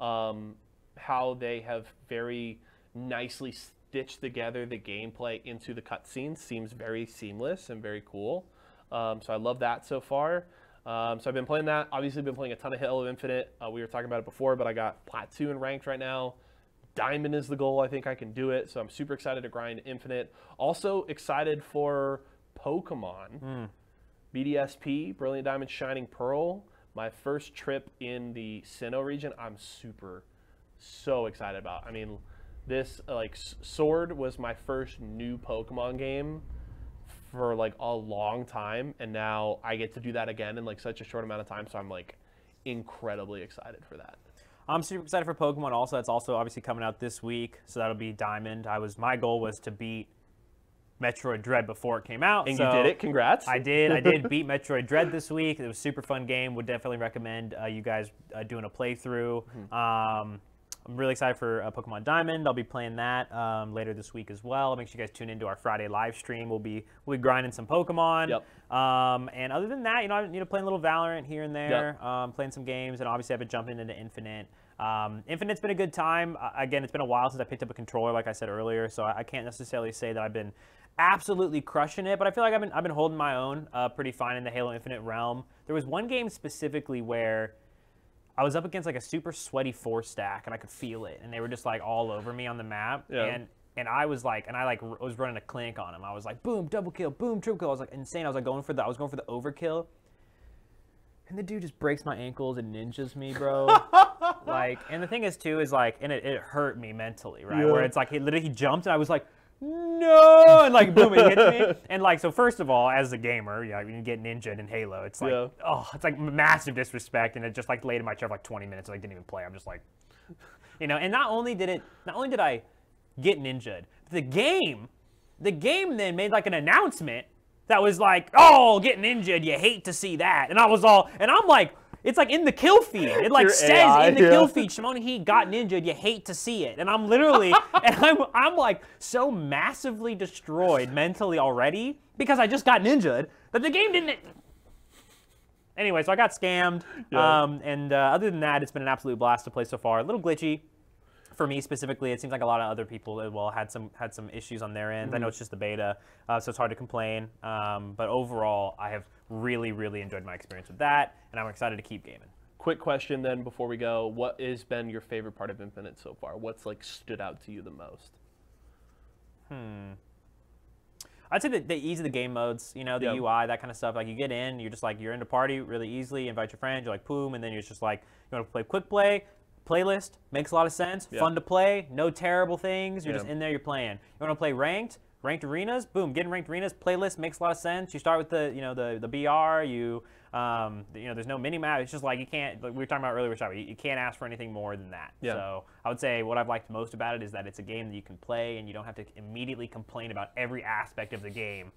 Um, how they have very nicely stitched together the gameplay into the cutscenes seems very seamless and very cool. Um, so I love that so far. Um, so I've been playing that. Obviously, been playing a ton of Halo Infinite. Uh, we were talking about it before, but I got Plat two in ranked right now. Diamond is the goal. I think I can do it. So I'm super excited to grind Infinite. Also excited for Pokemon. Mm. B D S P, Brilliant Diamond, Shining Pearl. My first trip in the Sinnoh region, I'm super, so excited about. I mean, this, like, Sword was my first new Pokemon game for, like, a long time. And now I get to do that again in, like, such a short amount of time. So I'm, like, incredibly excited for that. I'm super excited for Pokemon also. That's also obviously coming out this week. So that'll be Diamond. I was, my goal was to beat Metroid Dread before it came out. And so you did it. Congrats. I did. I did beat Metroid Dread this week. It was a super fun game. Would definitely recommend uh, you guys uh, doing a playthrough. Mm-hmm. um, I'm really excited for uh, Pokemon Diamond. I'll be playing that um, later this week as well. Make sure you guys tune into our Friday live stream. We'll be, we'll be grinding some Pokemon. Yep. Um, and other than that, you know, I'm you know, playing a little Valorant here and there, yep. um, playing some games, and obviously I've been jumping into Infinite. Um, Infinite's been a good time. Uh, again, it's been a while since I picked up a controller, like I said earlier, so I, I can't necessarily say that I've been absolutely crushing it, but I feel like I've been, I've been holding my own uh, pretty fine in the Halo Infinite realm. There was one game specifically where I was up against like a super sweaty four stack, and I could feel it, and they were just like all over me on the map, yeah. and and I was like, and I like r was running a clinic on him. I was like, boom, double kill, boom, triple kill. I was like insane. I was like going for the, I was going for the overkill, and the dude just breaks my ankles and ninjas me, bro. Like, and the thing is too is like, and it, it hurt me mentally, right? Yeah. Where it's like he literally he jumped, and I was like, no, and like boom, it hits me, and like so. First of all, as a gamer, yeah, you get ninja'd in Halo. It's like, yeah. oh, it's like massive disrespect, and it just like laid in my chair for like twenty minutes. And I didn't even play. I'm just like, you know. And not only did it, not only did I get ninja'd, but the game, the game then made like an announcement that was like, oh, get ninja'd, you hate to see that. And I was all, and I'm like. It's like in the kill feed. It like Your says A I, in the yeah. kill feed, ShamonaHe got ninja'd. You hate to see it. And I'm literally, and I'm, I'm like so massively destroyed mentally already because I just got ninja'd that the game didn't. Anyway, so I got scammed. Yeah. Um, and uh, other than that, it's been an absolute blast to play so far. A little glitchy for me specifically. It seems like a lot of other people as well had some had some issues on their end. Mm-hmm. I know it's just the beta, uh, so it's hard to complain. Um, but overall, I have. Really, really enjoyed my experience with that, and I'm excited to keep gaming. Quick question then before we go. What has been your favorite part of Infinite so far? What's, like, stood out to you the most? Hmm. I'd say the, the ease of the game modes, you know, the yep. U I, that kind of stuff. Like, you get in, you're just, like, you're into party really easily, invite your friends, you're like, boom, and then you're just like, you want to play quick play, playlist, makes a lot of sense, yep. fun to play, no terrible things, you're yep. just in there, you're playing. You want to play ranked? Ranked arenas, boom, getting ranked arenas, playlist makes a lot of sense. You start with the, you know, the, the B R, you, um, you know, there's no mini-map. It's just like you can't, like we were talking about earlier with Shyway, you can't ask for anything more than that. Yeah. So I would say what I've liked most about it is that it's a game that you can play and you don't have to immediately complain about every aspect of the game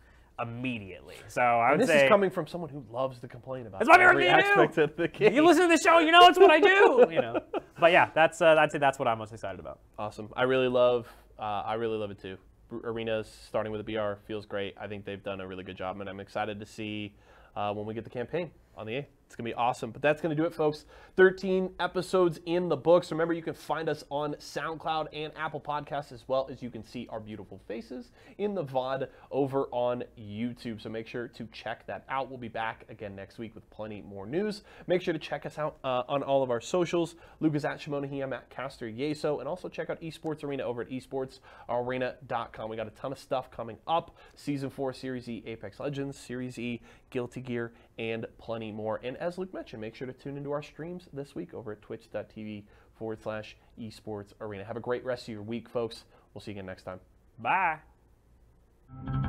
immediately. So I would and this say- this is coming from someone who loves to complain about every aspect of the game. You listen to the show, you know it's what I do, you know. But yeah, that's, uh, I'd say that's what I'm most excited about. Awesome. I really love, uh, I really love it too. Arenas starting with a B R feels great. I think they've done a really good job, and I'm excited to see uh, when we get the campaign on the eighth. It's going to be awesome. But that's going to do it, folks. thirteen episodes in the books. Remember, you can find us on SoundCloud and Apple Podcasts, as well as you can see our beautiful faces in the V O D over on YouTube. So make sure to check that out. We'll be back again next week with plenty more news. Make sure to check us out uh, on all of our socials. Luke is at ShamonaHe. I'm at Caster Yeso. And also check out Esports Arena over at esports arena dot com. We got a ton of stuff coming up. Season four, Series E, Apex Legends, Series E, Guilty Gear, and plenty more. And as Luke mentioned, make sure to tune into our streams this week over at twitch dot t v forward slash esports arena. Have a great rest of your week, folks. We'll see you again next time. Bye.